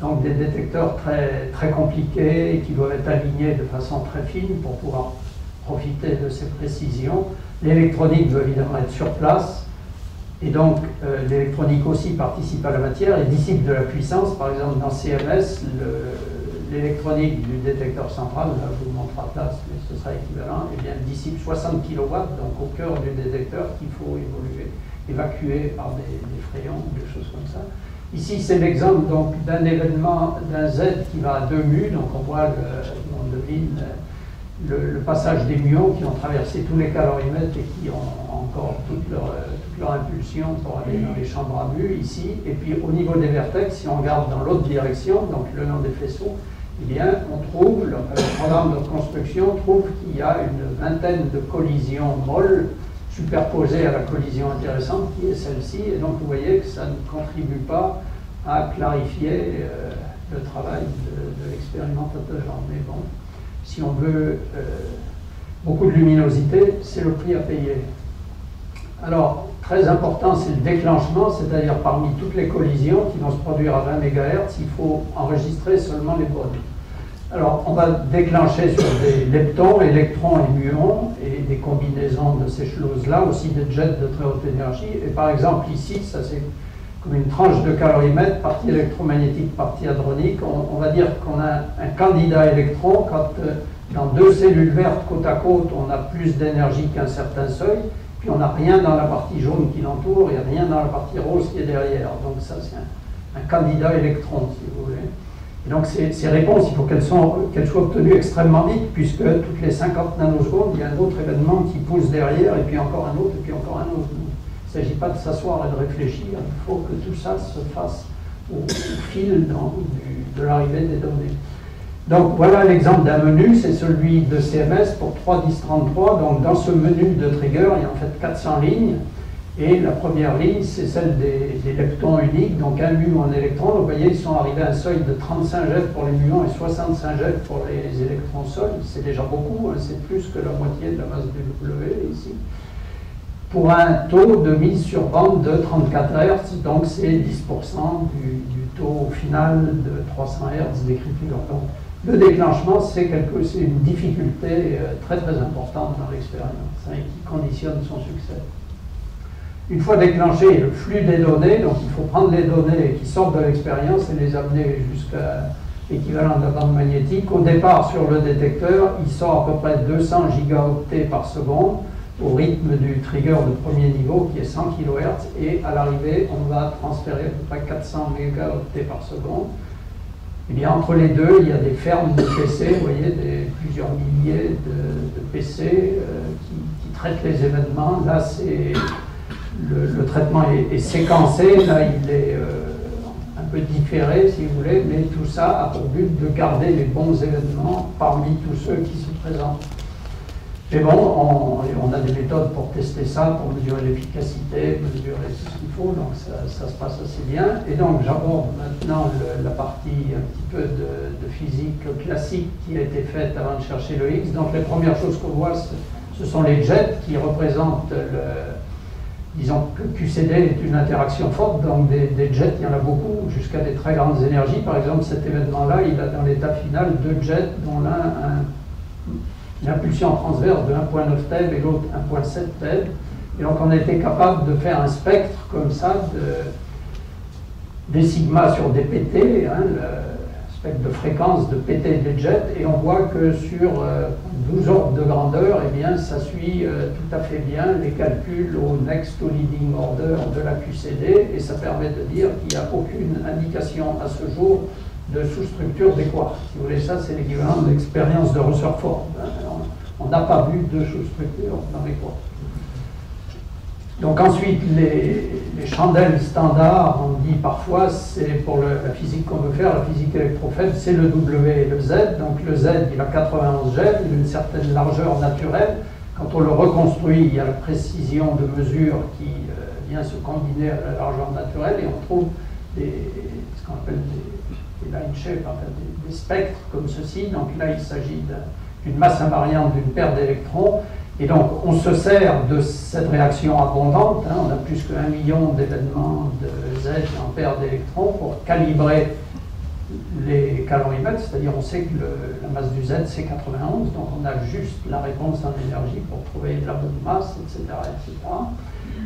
Donc des détecteurs très, très compliqués et qui doivent être alignés de façon très fine pour pouvoir profiter de ces précisions. L'électronique doit évidemment être sur place. Et donc, euh, l'électronique aussi participe à la matière et dissipe de la puissance. Par exemple, dans C M S, l'électronique du détecteur central, là je vous montre à place, mais ce sera équivalent, eh bien, dissipe soixante kilowatts, donc au cœur du détecteur qu'il faut évoluer, évacuer par des, des frayons, des choses comme ça. Ici, c'est l'exemple d'un événement, d'un Z qui va à deux mu, donc on voit, le, on devine le, le passage des muons qui ont traversé tous les calorimètres et qui ont encore toute leur, toute leur impulsion pour aller dans les chambres à mu ici. Et puis au niveau des vertex, si on regarde dans l'autre direction, donc le long des faisceaux, eh bien, on trouve, le programme de construction trouve qu'il y a une vingtaine de collisions molles superposées à la collision intéressante qui est celle-ci. Et donc vous voyez que ça ne contribue pas à clarifier euh, le travail de, de l'expérimentateur. Mais bon, si on veut euh, beaucoup de luminosité, c'est le prix à payer. Alors, très important, c'est le déclenchement, c'est-à-dire parmi toutes les collisions qui vont se produire à vingt mégahertz, il faut enregistrer seulement les bonnes. Alors, on va déclencher sur des leptons, électrons et muons, et des combinaisons de ces choses-là, aussi des jets de très haute énergie. Et par exemple, ici, ça c'est comme une tranche de calorimètre, partie électromagnétique, partie hadronique. On, on va dire qu'on a un candidat électron quand, euh, dans deux cellules vertes côte à côte, on a plus d'énergie qu'un certain seuil. Puis on n'a rien dans la partie jaune qui l'entoure, et rien dans la partie rose qui est derrière. Donc ça, c'est un, un candidat électron, si vous voulez. Et donc ces, ces réponses, il faut qu'elles qu'elles soient obtenues extrêmement vite, puisque toutes les cinquante nanosecondes, il y a un autre événement qui pousse derrière, et puis encore un autre, et puis encore un autre. Il ne s'agit pas de s'asseoir et de réfléchir, il faut que tout ça se fasse au, au fil dans, du, de l'arrivée des données. Donc voilà l'exemple d'un menu, c'est celui de C M S pour trois dix trente-trois. Donc dans ce menu de trigger, il y a en fait quatre cents lignes. Et la première ligne, c'est celle des, des leptons uniques, donc un mu en électron. Donc vous voyez, ils sont arrivés à un seuil de trente-cinq jets pour les muons et soixante-cinq jets pour les électrons seuls. C'est déjà beaucoup, hein, c'est plus que la moitié de la masse du W ici. Pour un taux de mise sur bande de trente-quatre hertz, donc c'est dix pour cent du, du taux final de trois cents hertz d'écriture. Le déclenchement, c'est une difficulté très très importante dans l'expérience, hein, et qui conditionne son succès. Une fois déclenché le flux des données, donc il faut prendre les données qui sortent de l'expérience et les amener jusqu'à l'équivalent de la bande magnétique. Au départ, sur le détecteur, il sort à peu près deux cents gigaoctets par seconde, au rythme du trigger de premier niveau qui est cent kilohertz, et à l'arrivée, on va transférer à peu près quatre cents mégaoctets par seconde. Eh bien, entre les deux, il y a des fermes de P C, vous voyez, des, plusieurs milliers de, de P C euh, qui, qui traitent les événements. Là, le, le traitement est, est séquencé, là, il est euh, un peu différé, si vous voulez, mais tout ça a pour but de garder les bons événements parmi tous ceux qui se présentent. Mais bon, on, on a des méthodes pour tester ça, pour mesurer l'efficacité, mesurer ce qu'il faut, donc ça, ça se passe assez bien. Et donc j'aborde maintenant le, la partie un petit peu de, de physique classique qui a été faite avant de chercher le Higgs. Donc les premières choses qu'on voit, ce sont les jets qui représentent le... Disons que Q C D est une interaction forte, donc des, des jets, il y en a beaucoup, jusqu'à des très grandes énergies. Par exemple, cet événement-là, il a dans l'état final deux jets, dont l'un a un, une impulsion transverse de un virgule neuf T E B et l'autre un virgule sept T E B. Et donc on a été capable de faire un spectre comme ça, de, des sigma sur des P T, hein, le spectre de fréquence de P T des jets, et on voit que sur... Euh, douze ordres de grandeur, eh bien, ça suit euh, tout à fait bien les calculs au next to leading order de la Q C D, et ça permet de dire qu'il n'y a aucune indication à ce jour de sous-structure des quarks. Si vous voulez, ça c'est l'équivalent de l'expérience de Rutherford. Hein. On n'a pas vu de sous-structure dans les quarks. Donc ensuite, les, les chandelles standards, on dit parfois, c'est pour le, la physique qu'on veut faire, la physique électrofaible, c'est le W et le Z. Donc le Z, il a quatre-vingt-onze jets, il a une certaine largeur naturelle. Quand on le reconstruit, il y a la précision de mesure qui euh, vient se combiner à la largeur naturelle, et on trouve des, ce qu'on appelle des, des line shapes, en fait, des, des spectres comme ceci. Donc là, il s'agit d'une masse invariante d'une paire d'électrons. Et donc, on se sert de cette réaction abondante, hein, on a plus que un million d'événements de Z en paire d'électrons pour calibrer les calorimètres, c'est-à-dire on sait que le, la masse du Z c'est quatre-vingt-onze, donc on a juste la réponse en énergie pour trouver la bonne masse, et cetera et cetera.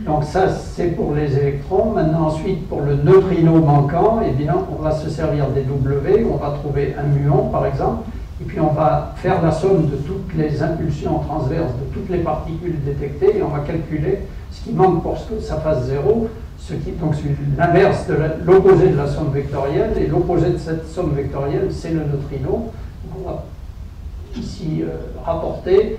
Donc ça, c'est pour les électrons. Maintenant, ensuite, pour le neutrino manquant, eh bien, on va se servir des W, on va trouver un muon, par exemple, et puis on va faire la somme de toutes les impulsions transverses, de toutes les particules détectées, et on va calculer ce qui manque pour que ça fasse zéro, ce qui donc l'inverse de l'opposé de la somme vectorielle, et l'opposé de cette somme vectorielle, c'est le neutrino. Donc on va ici euh, rapporter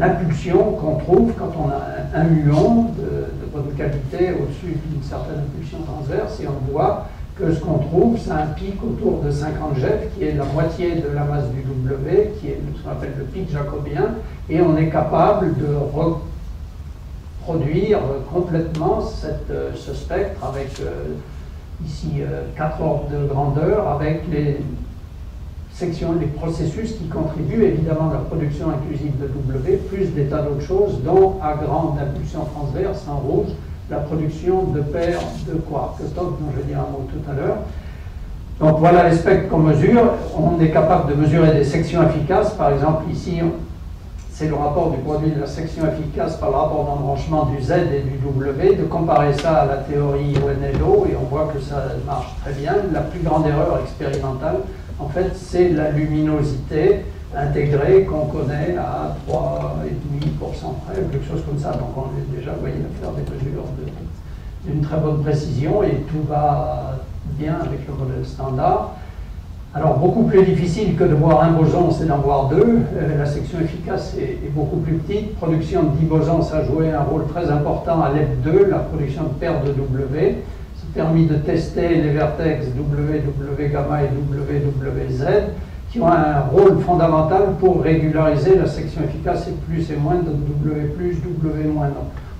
l'impulsion qu'on trouve quand on a un, un muon de, de bonne qualité au-dessus d'une certaine impulsion transverse, et on voit que ce qu'on trouve, c'est un pic autour de cinquante jets, qui est la moitié de la masse du W, qui est ce qu'on appelle le pic jacobien, et on est capable de reproduire complètement cette, ce spectre avec euh, ici euh, quatre ordres de grandeur, avec les sections, les processus qui contribuent évidemment à la production inclusive de W, plus des tas d'autres choses, dont à grande impulsion transverse en rouge, la production de paires de quarks, dont je vais dire un mot tout à l'heure. Donc voilà les spectres qu'on mesure. On est capable de mesurer des sections efficaces. Par exemple, ici, c'est le rapport du produit de la section efficace par le rapport d'embranchement du Z et du W, de comparer ça à la théorie O N L O, et on voit que ça marche très bien. La plus grande erreur expérimentale, en fait, c'est la luminosité intégrée qu'on connaît à trois virgule cinq pour cent près, ou quelque chose comme ça. Donc on est déjà voyé faire des mesures d'une de, très bonne précision, et tout va bien avec le modèle standard. Alors beaucoup plus difficile que de voir un boson, c'est d'en voir deux. Euh, la section efficace est, est beaucoup plus petite. Production de dix bosons, ça a joué un rôle très important à l'E P deux, la production de paires de W. Ça a permis de tester les vertex W, W gamma et W, W Z, qui ont un rôle fondamental pour régulariser la section efficace et plus et moins, donc W plus, W moins.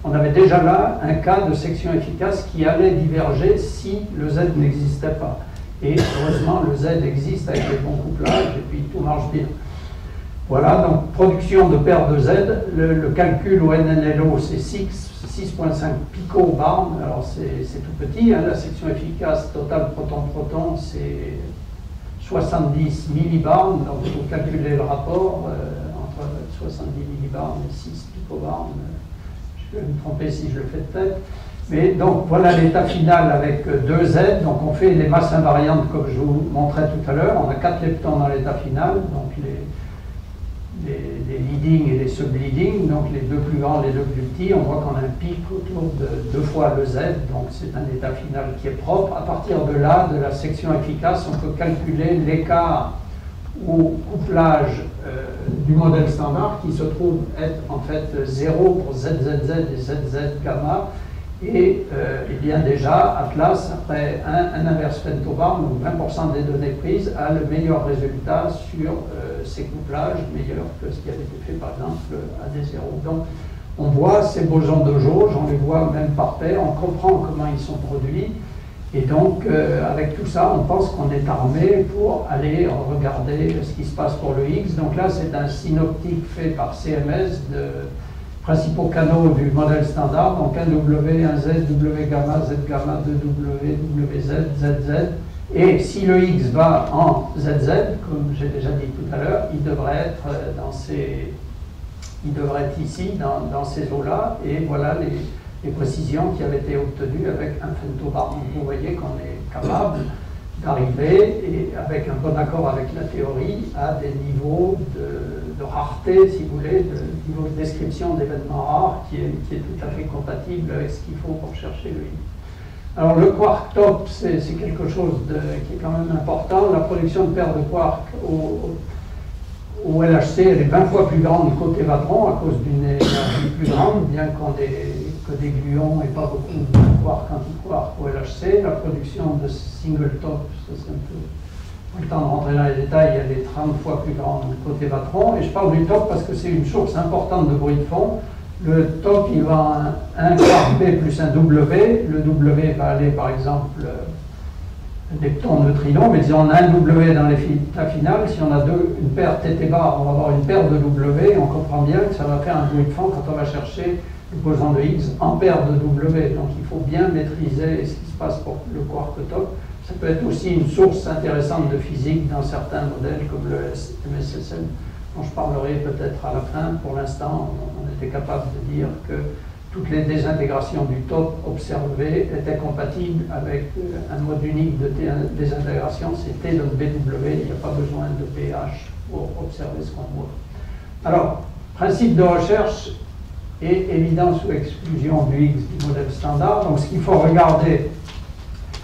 On avait déjà là un cas de section efficace qui allait diverger si le Z n'existait pas. Et heureusement, le Z existe avec les bons couplages et puis tout marche bien. Voilà, donc production de paires de Z. Le, le calcul au N N L O, c'est six virgule cinq picobarm. Alors c'est tout petit, hein, la section efficace totale proton-proton, c'est soixante-dix millibarms, donc il faut calculer le rapport euh, entre soixante-dix millibarms et six picobarms. Je vais me tromper si je le fais de tête. Mais donc voilà l'état final avec deux Z. Donc on fait les masses invariantes comme je vous montrais tout à l'heure. On a quatre leptons dans l'état final, donc les, les, les leading et les sub-leading, donc les deux plus grands, les deux plus petits. On voit qu'on a un pic autour de deux fois le Z, donc c'est un état final qui est propre. À partir de là, de la section efficace, on peut calculer l'écart au couplage euh, du modèle standard qui se trouve être en fait zéro pour Z Z Z et Z Z gamma. Et euh, eh bien déjà, ATLAS, après un, un inverse pentogramme, donc vingt pour cent des données prises, a le meilleur résultat sur euh, ces couplages, meilleur que ce qui avait été fait par exemple à des zéros. Donc on voit ces bosons de jauge, on les voit même par paire, on comprend comment ils sont produits, et donc euh, avec tout ça, on pense qu'on est armé pour aller regarder ce qui se passe pour le Higgs. Donc là, c'est un synoptique fait par C M S de principaux canaux du modèle standard, donc un W, un Z, W gamma, Z gamma, deux W, W Z, Z Z. Et si le X va en Z Z, comme j'ai déjà dit tout à l'heure, il devrait être dans ces, il devrait être ici, dans, dans ces eaux-là, et voilà les, les précisions qui avaient été obtenues avec un femtobar. Vous voyez qu'on est capable d'arriver, et avec un bon accord avec la théorie, à des niveaux de, de rareté, si vous voulez, de niveau de description d'événements rares qui est, qui est tout à fait compatible avec ce qu'il faut pour chercher le Higgs. Alors le quark top, c'est quelque chose de, qui est quand même important. La production de paires de quarks au, au L H C, elle est vingt fois plus grande qu'au Tévatron à cause d'une énergie plus grande, bien qu'on ait que des gluons et pas beaucoup de quark anti-quark au L H C. La production de single top, c'est un peu... Pour le temps de rentrer dans les détails, elle est trente fois plus grande qu'au Tévatron. Et je parle du top parce que c'est une source importante de bruit de fond. Le top, il va un quark B plus un W. Le W va aller, par exemple, lepton, neutrino. Mais si on a un W dans l'état final, si on a deux, une paire T T bar, on va avoir une paire de W. On comprend bien que ça va faire un bruit de fond quand on va chercher le boson de Higgs en paire de W. Donc il faut bien maîtriser ce qui se passe pour le quark top. Ça peut être aussi une source intéressante de physique dans certains modèles comme le M S S M, dont je parlerai peut-être à la fin. Pour l'instant, on était capable de dire que toutes les désintégrations du top observées étaient compatibles avec un mode unique de désintégration, c'est T donc B W, il n'y a pas besoin de P H pour observer ce qu'on voit. Alors, principe de recherche et évidence ou exclusion du Higgs du modèle standard. Donc ce qu'il faut regarder,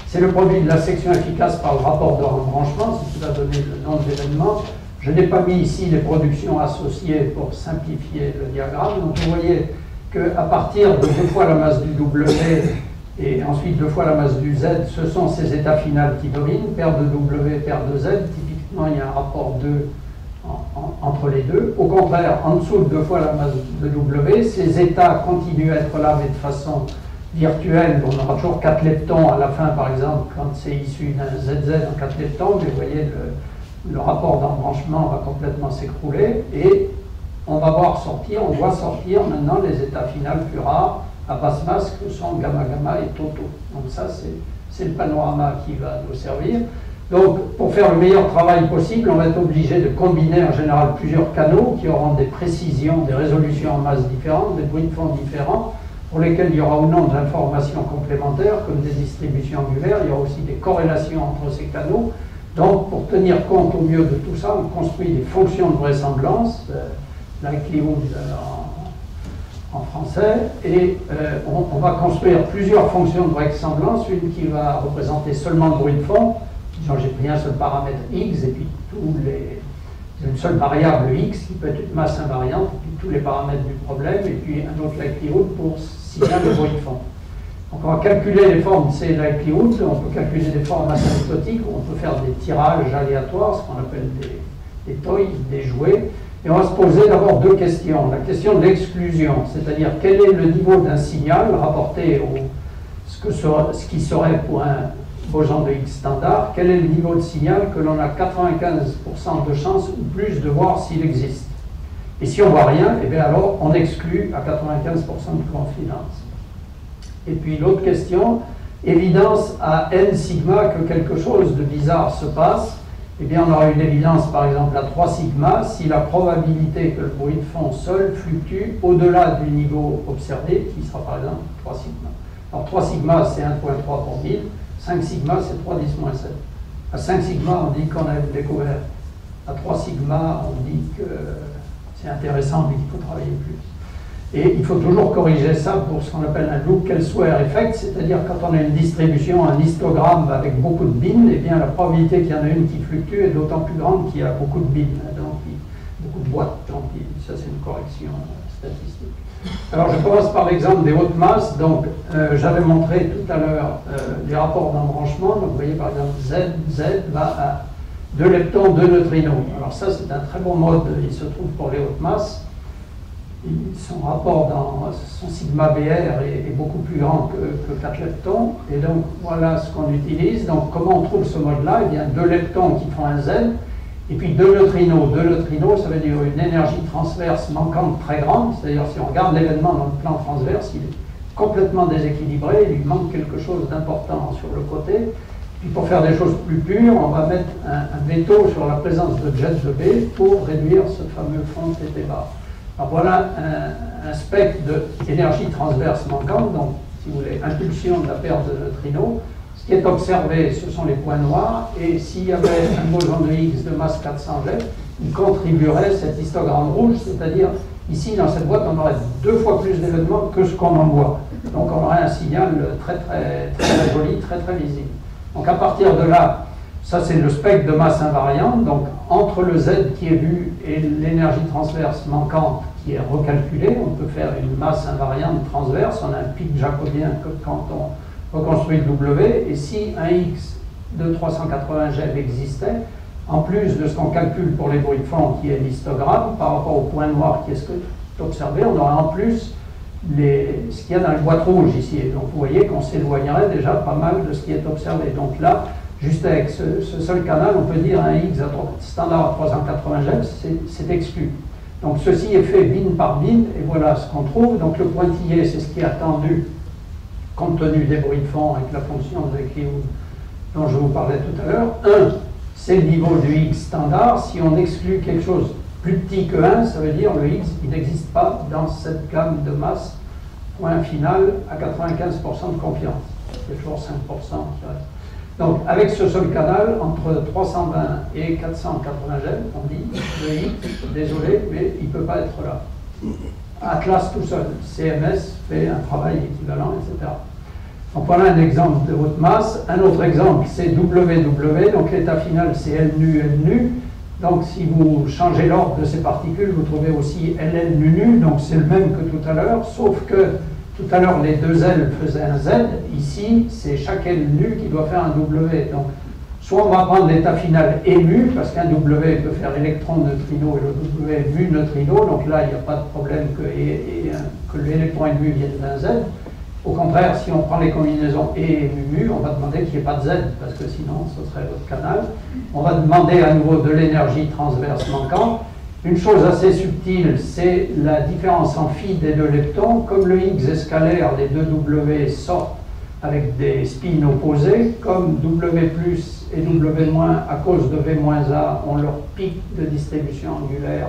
c'est le produit de la section efficace par le rapport de rebranchement, c'est ce qui va donner le nom de l'événement. Je n'ai pas mis ici les productions associées pour simplifier le diagramme. Donc vous voyez qu'à partir de deux fois la masse du W et ensuite deux fois la masse du Z, ce sont ces états finales qui dominent, paire de W, paire de Z. Typiquement, il y a un rapport deux en, en, entre les deux. Au contraire, en dessous de deux fois la masse de W, ces états continuent à être là, mais de façon virtuelle, on aura toujours quatre leptons à la fin, par exemple, quand c'est issu d'un Z Z en quatre leptons, mais vous voyez, le, le rapport d'embranchement va complètement s'écrouler, et on va voir sortir, on voit sortir maintenant les états finales plus rares à basse masse que sont gamma-gamma et toto. Donc ça, c'est le panorama qui va nous servir. Donc, pour faire le meilleur travail possible, on va être obligé de combiner en général plusieurs canaux qui auront des précisions, des résolutions en masse différentes, des bruits de fond différents, pour lesquels il y aura ou non de l'information complémentaire, comme des distributions angulaires, il y aura aussi des corrélations entre ces canaux. Donc, pour tenir compte au mieux de tout ça, on construit des fonctions de vraisemblance, euh, likelihood en, en français, et euh, on, on va construire plusieurs fonctions de vraisemblance, une qui va représenter seulement le bruit de fond, disons j'ai pris un seul paramètre X, et puis tous les... une seule variable X qui peut être une masse invariante, et puis tous les paramètres du problème, et puis un autre likelihood pour signaler le bruit de fond. Donc on va calculer les formes de ces likelihoods, on peut calculer des formes asymptotiques, on peut faire des tirages aléatoires, ce qu'on appelle des, des toys, des jouets, et on va se poser d'abord deux questions. La question de l'exclusion, c'est-à-dire quel est le niveau d'un signal rapporté au ce, que sera, ce qui serait pour un boson de Higgs standard, quel est le niveau de signal que l'on a quatre-vingt-quinze pour cent de chance ou plus de voir s'il existe. Et si on ne voit rien, et bien alors on exclut à quatre-vingt-quinze pour cent de confidence. Et puis l'autre question, évidence à n sigma que quelque chose de bizarre se passe, et bien on aura une évidence par exemple à trois sigma si la probabilité que le bruit de fond seul fluctue au-delà du niveau observé, qui sera par exemple trois sigma. Alors trois sigma c'est un virgule trois pour mille, cinq sigma, c'est trois dix moins sept. À cinq sigma, on dit qu'on a une découverte. À trois sigma, on dit que c'est intéressant, mais qu'il faut travailler plus. Et il faut toujours corriger ça pour ce qu'on appelle un Look-elsewhere effect, c'est-à-dire quand on a une distribution, un histogramme avec beaucoup de bins, et eh bien la probabilité qu'il y en a une qui fluctue est d'autant plus grande qu'il y a beaucoup de bins, donc beaucoup de boîtes, donc ça c'est une correction statistique. Alors je commence par l'exemple des hautes masses. Donc euh, j'avais montré tout à l'heure euh, les rapports d'embranchement. Donc vous voyez par exemple Z, Z va à deux leptons, deux neutrinos. Alors ça c'est un très bon mode, il se trouve pour les hautes masses. Son rapport dans son sigma B R est, est beaucoup plus grand que, que quatre leptons. Et donc voilà ce qu'on utilise. Donc comment on trouve ce mode-là? Eh bien deux leptons qui font un Z, et puis deux neutrinos. Deux neutrinos, ça veut dire une énergie transverse manquante très grande. C'est-à-dire si on regarde l'événement dans le plan transverse, il est complètement déséquilibré, il lui manque quelque chose d'important sur le côté. Puis pour faire des choses plus pures, on va mettre un, un veto sur la présence de jet de B pour réduire ce fameux fond T T bar. Alors voilà un, un spectre d'énergie transverse manquante, donc si vous voulez, impulsion de la paire de neutrinos. Ce qui est observé, ce sont les points noirs, et s'il y avait un boson de Higgs de masse quatre cents G, il contribuerait à cet histogramme rouge, c'est-à-dire ici dans cette boîte on aurait deux fois plus d'événements que ce qu'on en voit. Donc on aurait un signal très très, très joli, très très visible. Donc à partir de là, ça c'est le spectre de masse invariante, donc entre le Z qui est vu et l'énergie transverse manquante qui est recalculée, on peut faire une masse invariante transverse, on a un pic jacobien que quand on reconstruit le W, et si un X de trois cent quatre-vingts G existait, en plus de ce qu'on calcule pour les bruits de fond qui est l'histogramme, par rapport au point noir qui est ce que tu observais, on aurait en plus les, ce qu'il y a dans les boîtes rouges ici. Et donc vous voyez qu'on s'éloignerait déjà pas mal de ce qui est observé. Donc là, juste avec ce, ce seul canal, on peut dire un X à trois, standard à trois cent quatre-vingts G, c'est exclu. Donc ceci est fait bin par bin, et voilà ce qu'on trouve. Donc le pointillé, c'est ce qui est attendu compte tenu des bruits de fond avec la fonction de Klein dont je vous parlais tout à l'heure. un, c'est le niveau du X standard. Si on exclut quelque chose plus petit que un, ça veut dire le X il n'existe pas dans cette gamme de masse, point final à quatre-vingt-quinze pour cent de confiance. C'est toujours cinq pour cent qui reste. Donc avec ce seul canal, entre trois cent vingt et quatre cent quatre-vingts G, on dit le X, désolé, mais il ne peut pas être là. Atlas tout seul, C M S fait un travail équivalent, et cetera. Donc voilà un exemple de haute masse. Un autre exemple, c'est W W, donc l'état final c'est L nu, L nu. Donc si vous changez l'ordre de ces particules, vous trouvez aussi L L nu nu, donc c'est le même que tout à l'heure, sauf que tout à l'heure les deux L faisaient un Z, ici c'est chaque L nu qui doit faire un W. Donc soit on va prendre l'état final ému, parce qu'un W peut faire l'électron neutrino et le W mu neutrino, donc là il n'y a pas de problème que, et, et, que l'électron ému vienne d'un Z. Au contraire, si on prend les combinaisons et mu mu, on va demander qu'il n'y ait pas de Z, parce que sinon ce serait l'autre canal. On va demander à nouveau de l'énergie transverse manquante. Une chose assez subtile, c'est la différence en phi des deux leptons. Comme le X est scalaire, les deux W sortent avec des spins opposés, comme W plus et W- à cause de V-A ont leur pic de distribution angulaire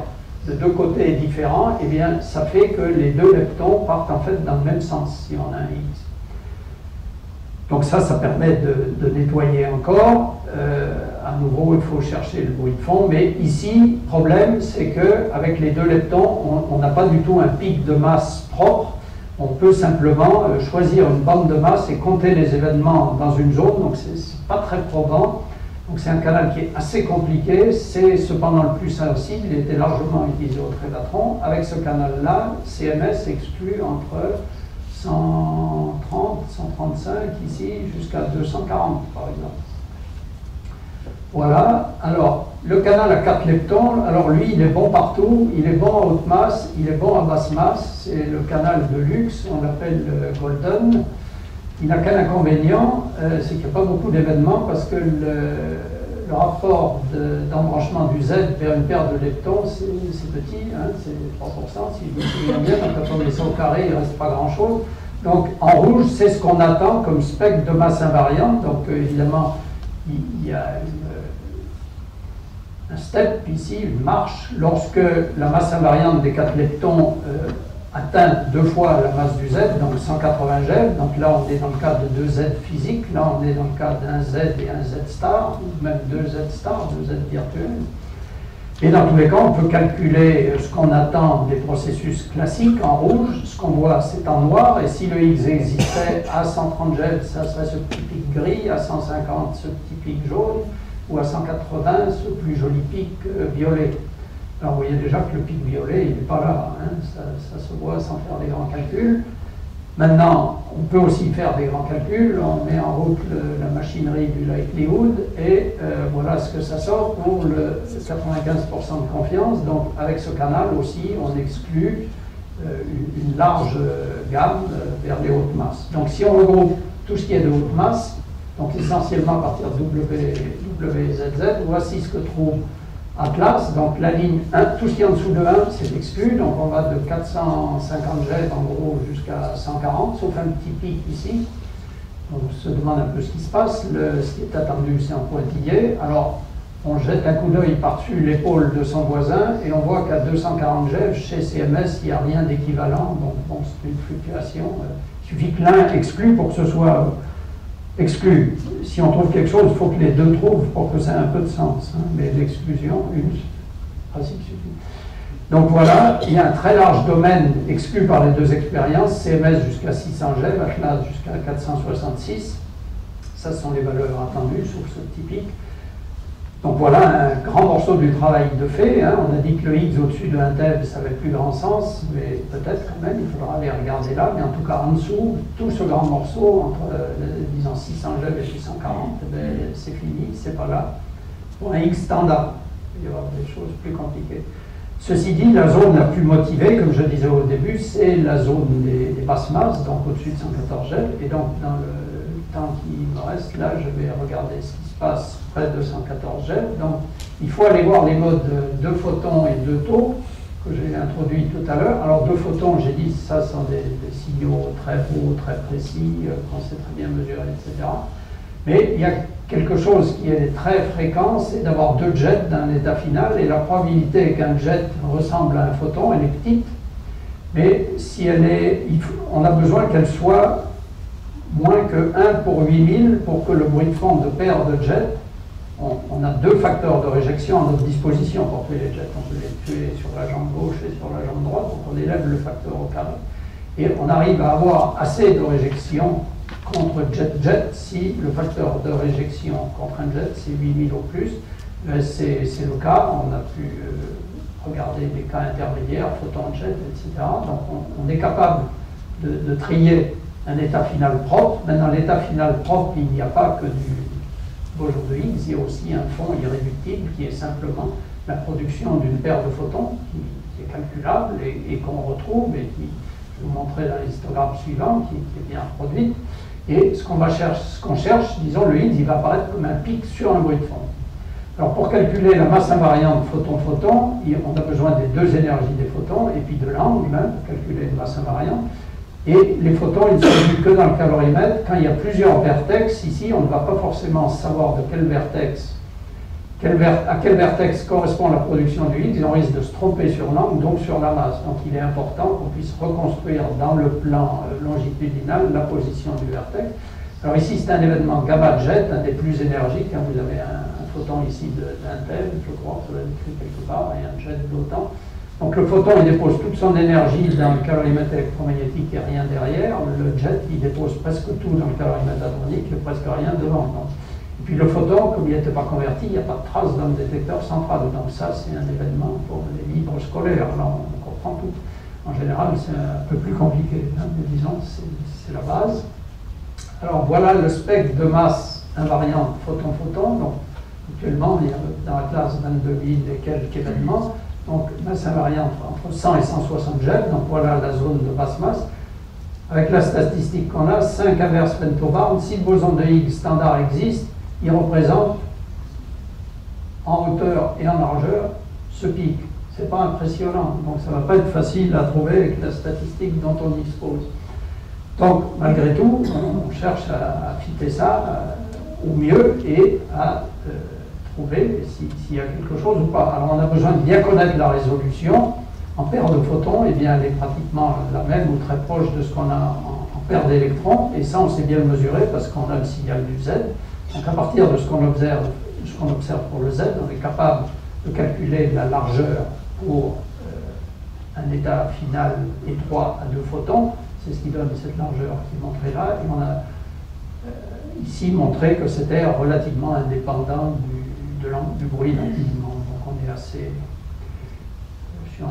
de deux côtés différents, et eh bien ça fait que les deux leptons partent en fait dans le même sens si on a un X. Donc ça, ça permet de, de nettoyer encore. Euh, à nouveau, il faut chercher le bruit de fond, mais ici, le problème, c'est qu'avec les deux leptons, on n'a pas du tout un pic de masse propre. On peut simplement choisir une bande de masse et compter les événements dans une zone, donc c'est pas très probant. Donc c'est un canal qui est assez compliqué, c'est cependant le plus sensible, il était largement utilisé au Tévatron. Avec ce canal-là, C M S exclut entre cent trente, cent trente-cinq ici, jusqu'à deux cent quarante par exemple. Voilà, alors le canal à quatre leptons, alors lui il est bon partout, il est bon à haute masse, il est bon à basse masse, c'est le canal de luxe, on l'appelle Golden. Il n'a qu'un inconvénient, euh, c'est qu'il n'y a pas beaucoup d'événements parce que le, le rapport d'embranchement de, du Z vers une paire de leptons, c'est petit, hein, c'est trois pour cent si je me souviens bien, donc quand on met ça au carré il ne reste pas grand chose. Donc en rouge c'est ce qu'on attend comme spectre de masse invariante, donc euh, évidemment il y, y a un step ici, une marche, lorsque la masse invariante des quatre leptons euh, atteint deux fois la masse du Z, donc cent quatre-vingts G, donc là on est dans le cas de deux Z physiques, là on est dans le cas d'un Z et un Z star, ou même deux Z stars, deux Z virtuels. Et dans tous les cas, on peut calculer ce qu'on attend des processus classiques en rouge, ce qu'on voit c'est en noir, et si le X existait à cent trente G, ça serait ce petit pic gris, à cent cinquante ce petit pic jaune, ou à cent quatre-vingts, ce plus joli pic euh, violet. Alors vous voyez déjà que le pic violet, il n'est pas là, hein, ça, ça se voit sans faire des grands calculs. Maintenant, on peut aussi faire des grands calculs, on met en route le, la machinerie du likelihood, et euh, voilà ce que ça sort pour le quatre-vingt-quinze pour cent de confiance. Donc avec ce canal aussi, on exclut euh, une, une large gamme euh, vers les hautes masses. Donc si on regroupe tout ce qui est de haute masse, donc essentiellement à partir de W Z Z, voici ce que trouve ATLAS. Donc la ligne un, tout ce qui est en dessous de un, c'est exclu, donc on va de quatre cent cinquante jets en gros jusqu'à cent quarante, sauf un petit pic ici. Donc on se demande un peu ce qui se passe, le, ce qui est attendu c'est en pointillé, alors on jette un coup d'œil par-dessus l'épaule de son voisin et on voit qu'à deux cent quarante jets, chez C M S il n'y a rien d'équivalent, donc bon, c'est une fluctuation, il suffit que l'un exclu pour que ce soit exclu. Si on trouve quelque chose, il faut que les deux trouvent pour que ça ait un peu de sens. Hein. Mais l'exclusion, une, principe suffit. Donc voilà, il y a un très large domaine exclu par les deux expériences, C M S jusqu'à six cents jets, ATLAS jusqu'à quatre cent soixante-six. Ça, ce sont les valeurs attendues, sauf ce petit pic. Donc voilà un grand morceau du travail de fait. Hein. On a dit que le Higgs au-dessus de un TeV, ça n'avait plus grand sens, mais peut-être quand même, il faudra aller regarder là. Mais en tout cas, en dessous, tout ce grand morceau, entre euh, disons six cents jets et six cent quarante, eh ben, c'est fini, c'est pas là. Pour un Higgs standard, il y aura des choses plus compliquées. Ceci dit, la zone la plus motivée, comme je disais au début, c'est la zone des, des basses masses, donc au-dessus de cent quatorze jets. Et donc, dans le temps qui me reste, là, je vais regarder ce qui se passe près de cent quatorze jets. Donc, il faut aller voir les modes de photons et de taux que j'ai introduits tout à l'heure. Alors, deux photons, j'ai dit, ça, sont des, des signaux très beaux, très précis, euh, qu'on sait très bien mesurer, et cetera. Mais il y a quelque chose qui est très fréquent, c'est d'avoir deux jets dans l'état final, et la probabilité qu'un jet ressemble à un photon, elle est petite, mais si elle est, il faut, on a besoin qu'elle soit moins que un pour huit mille pour que le bruit de fond de paire de jets, on, on a deux facteurs de réjection à notre disposition pour tuer les jets. On peut les tuer sur la jambe gauche et sur la jambe droite, donc on élève le facteur au carré. Et on arrive à avoir assez de réjection contre jet-jet si le facteur de réjection contre un jet, c'est huit mille au plus. Euh, c'est le cas, on a pu euh, regarder des cas intermédiaires, photon-jet, et cetera. Donc on, on est capable de, de trier un état final propre. Maintenant, l'état final propre, il n'y a pas que du boson de Higgs, il y a aussi un fond irréductible qui est simplement la production d'une paire de photons qui, qui est calculable et, et qu'on retrouve et qui, je vous montrerai dans l'histogramme suivant, qui, qui est bien reproduite. Et ce qu'on va chercher, ce qu'on cherche, disons, le Higgs, il va apparaître comme un pic sur un bruit de fond. Alors pour calculer la masse invariante photon-photon, on a besoin des deux énergies des photons et puis de l'angle même pour calculer la masse invariante. Et les photons, ils ne sont vus que dans le calorimètre. Quand il y a plusieurs vertex, ici, on ne va pas forcément savoir de quel vertex, quel ver à quel vertex correspond la production du Higgs. On risque de se tromper sur l'angle, donc sur la masse. Donc il est important qu'on puisse reconstruire dans le plan euh, longitudinal la position du vertex. Alors ici, c'est un événement gamma jet, un des plus énergiques. Hein, vous avez un, un photon ici d'un tel, je crois que ça va être écrit quelque part, et un jet d'autant. Donc le photon, il dépose toute son énergie dans le calorimètre électromagnétique et rien derrière. Le jet, il dépose presque tout dans le calorimètre hadronique et presque rien devant. Donc. Et puis le photon, comme il n'était pas converti, il n'y a pas de trace dans le détecteur central. Donc ça, c'est un événement pour les livres scolaires. Là, on comprend tout. En général, c'est un peu plus compliqué. Hein, mais disons, c'est la base. Alors voilà le spectre de masse invariante photon-photon. Donc actuellement, il y a dans la classe vingt-deux mille et quelques événements. Donc, masse invariante entre cent et cent soixante jets, donc voilà la zone de basse masse. Avec la statistique qu'on a, cinq inverse pentobound, si le boson de Higgs standard existe, il représente en hauteur et en largeur ce pic. C'est pas impressionnant, donc ça ne va pas être facile à trouver avec la statistique dont on dispose. Donc, malgré tout, on cherche à, à fitter ça euh, au mieux et à... Euh, s'il si y a quelque chose ou pas. Alors on a besoin de bien connaître la résolution. En paire de photons, eh bien, elle est pratiquement la même ou très proche de ce qu'on a en, en paire d'électrons. Et ça, on sait bien le mesurer parce qu'on a le signal du Z. Donc à partir de ce qu'on observe, ce qu'on observe pour le Z, on est capable de calculer la largeur pour euh, un état final étroit à deux photons. C'est ce qui donne cette largeur qui est montrée là. Et on a euh, ici montré que c'était relativement indépendant du de l'angle du bruit. Donc on est assez sur un,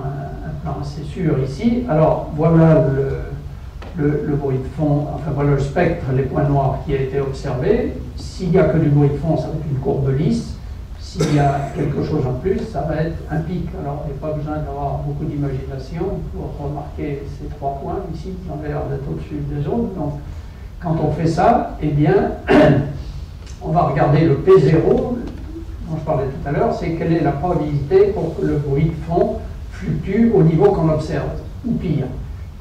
un plan assez sûr ici. Alors voilà le, le, le bruit de fond, enfin voilà le spectre, les points noirs qui a été observé. S'il n'y a que du bruit de fond, ça va être une courbe lisse. S'il y a quelque chose en plus, ça va être un pic. Alors il n'y a pas besoin d'avoir beaucoup d'imagination pour remarquer ces trois points ici qui ont l'air d'être au-dessus des autres. Donc quand on fait ça, eh bien, on va regarder le P zéro dont je parlais tout à l'heure, c'est quelle est la probabilité pour que le bruit de fond fluctue au niveau qu'on observe, ou pire.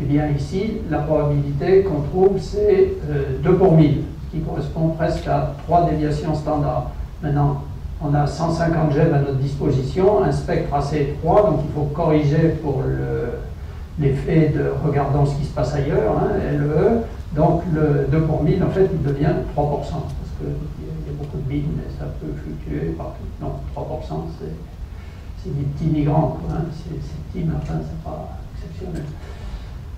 Eh bien ici, la probabilité qu'on trouve, c'est euh, deux pour mille, ce qui correspond presque à trois déviations standards. Maintenant, on a cent cinquante gemmes à notre disposition, un spectre assez étroit, donc il faut corriger pour l'effet le, de regardant ce qui se passe ailleurs, hein, L E. Donc le deux pour mille, en fait, il devient trois pour cent, parce qu'il y a beaucoup de bits, mais ça peut fluctuer partout. Non, trois pour cent, c'est des petits migrants, hein, c'est petit, mais enfin, c'est pas exceptionnel.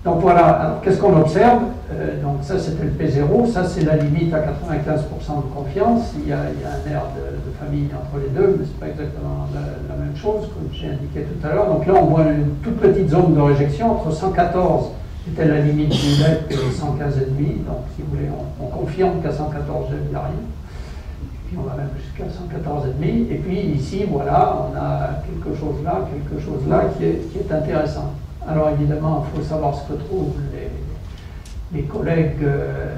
Donc voilà, qu'est-ce qu'on observe? euh, Donc ça, c'était le P zéro, ça, c'est la limite à quatre-vingt-quinze pour cent de confiance. Il y a, il y a un air de, de famille entre les deux, mais c'est pas exactement la, la même chose, comme j'ai indiqué tout à l'heure. Donc là, on voit une toute petite zone de réjection entre cent quatorze. C'était la limite du L E P, cent quinze virgule cinq, donc si vous voulez, on, on confirme qu'à cent quatorze, il n'y a rien. Et puis on va même jusqu'à cent quatorze virgule cinq. Et puis ici, voilà, on a quelque chose là, quelque chose là qui est, qui est intéressant. Alors évidemment, il faut savoir ce que trouvent les, les collègues euh,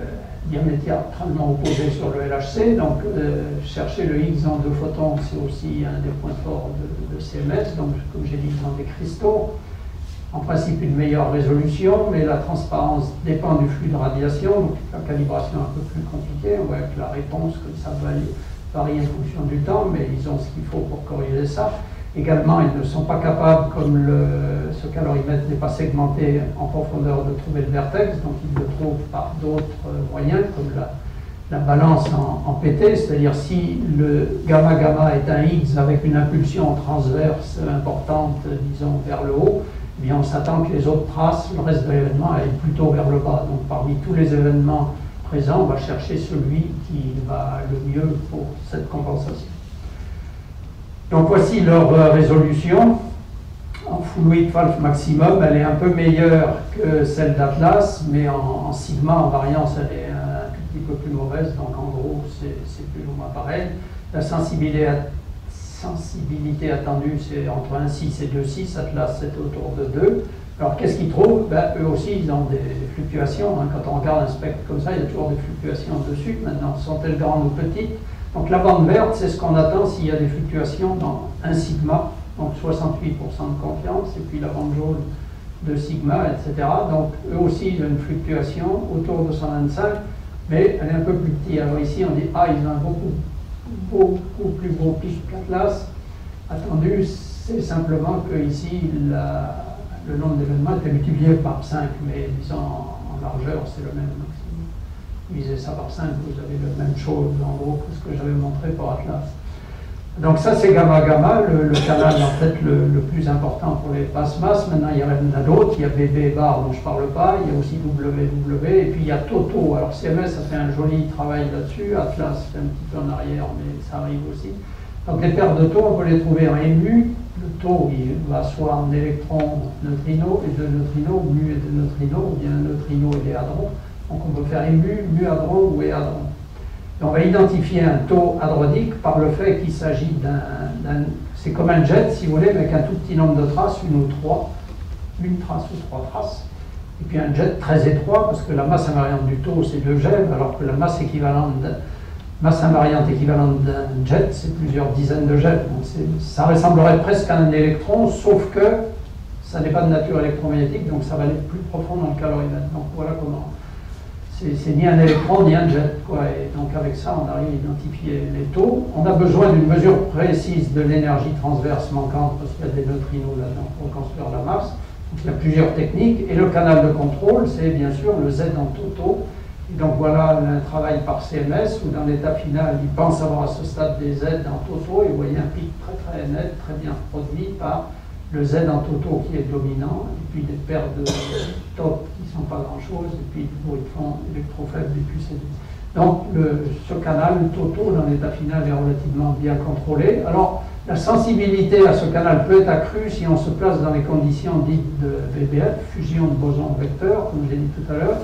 diamétralement opposés sur le L H C. Donc euh, chercher le Higgs en deux photons, c'est aussi un des points forts de, de C M S. Donc comme j'ai dit, dans des cristaux. En principe une meilleure résolution, mais la transparence dépend du flux de radiation, donc la calibration est un peu plus compliquée, on voit que la réponse, que ça varie en fonction du temps, mais ils ont ce qu'il faut pour corriger ça. Également, ils ne sont pas capables, comme le, ce calorimètre n'est pas segmenté en profondeur, de trouver le vertex, donc ils le trouvent par d'autres moyens, comme la, la balance en, en P T, c'est-à-dire si le gamma-gamma est un Higgs avec une impulsion transverse importante, disons, vers le haut, eh bien, on s'attend que les autres traces, le reste de l'événement, aille plutôt vers le bas. Donc parmi tous les événements présents, on va chercher celui qui va le mieux pour cette compensation. Donc voici leur résolution. En full width valve maximum, elle est un peu meilleure que celle d'Atlas, mais en, en sigma, en variance, elle est un petit peu plus mauvaise. Donc en gros, c'est plus ou moins pareil. La sensibilité à sensibilité attendue, c'est entre un virgule six et deux virgule six, Atlas c'est autour de deux. Alors qu'est-ce qu'ils trouvent? Ben, eux aussi ils ont des fluctuations, hein. Quand on regarde un spectre comme ça, il y a toujours des fluctuations dessus. Maintenant, sont-elles grandes ou petites? Donc la bande verte, c'est ce qu'on attend s'il y a des fluctuations dans un sigma, donc soixante-huit pour cent de confiance, et puis la bande jaune de sigma, et cetera. Donc eux aussi ils ont une fluctuation autour de cent vingt-cinq, mais elle est un peu plus petite. Alors ici on dit, ah ils ont beaucoup beaucoup plus gros pic qu'Atlas. Attendu, c'est simplement que ici la, le nombre d'événements était multiplié par cinq, mais disons en largeur c'est le même. Donc, si vous visez ça par cinq, vous avez la même chose en gros que ce que j'avais montré pour Atlas. Donc ça c'est gamma gamma, le, le canal en fait le, le plus important pour les basse-masses. Maintenant il y en a d'autres, il y a B B bar dont je ne parle pas, il y a aussi W W, et puis il y a Toto. Alors C M S a fait un joli travail là-dessus, Atlas fait un petit peu en arrière mais ça arrive aussi. Donc les paires de taux, on peut les trouver en ému, le taux il va soit en électrons, neutrinos, et de neutrinos, mu et de neutrinos, ou bien neutrinos et déhadrons. Donc on peut faire ému, mu-hadron ou éhadron. On va identifier un taux hadronique par le fait qu'il s'agit d'un... C'est comme un jet, si vous voulez, avec un tout petit nombre de traces, une ou trois, une trace ou trois traces. Et puis un jet très étroit, parce que la masse invariante du taux, c'est deux gemmes, alors que la masse équivalente, masse invariante équivalente d'un jet, c'est plusieurs dizaines de gemmes. Donc ça ressemblerait presque à un électron, sauf que ça n'est pas de nature électromagnétique, donc ça va aller plus profond dans le calorimètre. Donc voilà comment... C'est ni un électron, ni un jet, quoi. Et donc avec ça, on arrive à identifier les taux. On a besoin d'une mesure précise de l'énergie transverse manquante, parce qu'il y a des neutrinos là-dedans pour construire la masse. Donc il y a plusieurs techniques. Et le canal de contrôle, c'est bien sûr le Z en toto. Et donc voilà un travail par C M S, où dans l'état final, ils pensent avoir à ce stade des Z en toto, et vous voyez un pic très très net, très bien produit par le Z en toto qui est dominant, et puis des paires de top qui ne sont pas grand-chose, et puis du bruit de fond électrofaible du Q C D. Donc le, ce canal, le toto, dans l'état final, est relativement bien contrôlé. Alors, La sensibilité à ce canal peut être accrue si on se place dans les conditions dites de V B F, fusion de bosons vecteurs, comme je l'ai dit tout à l'heure.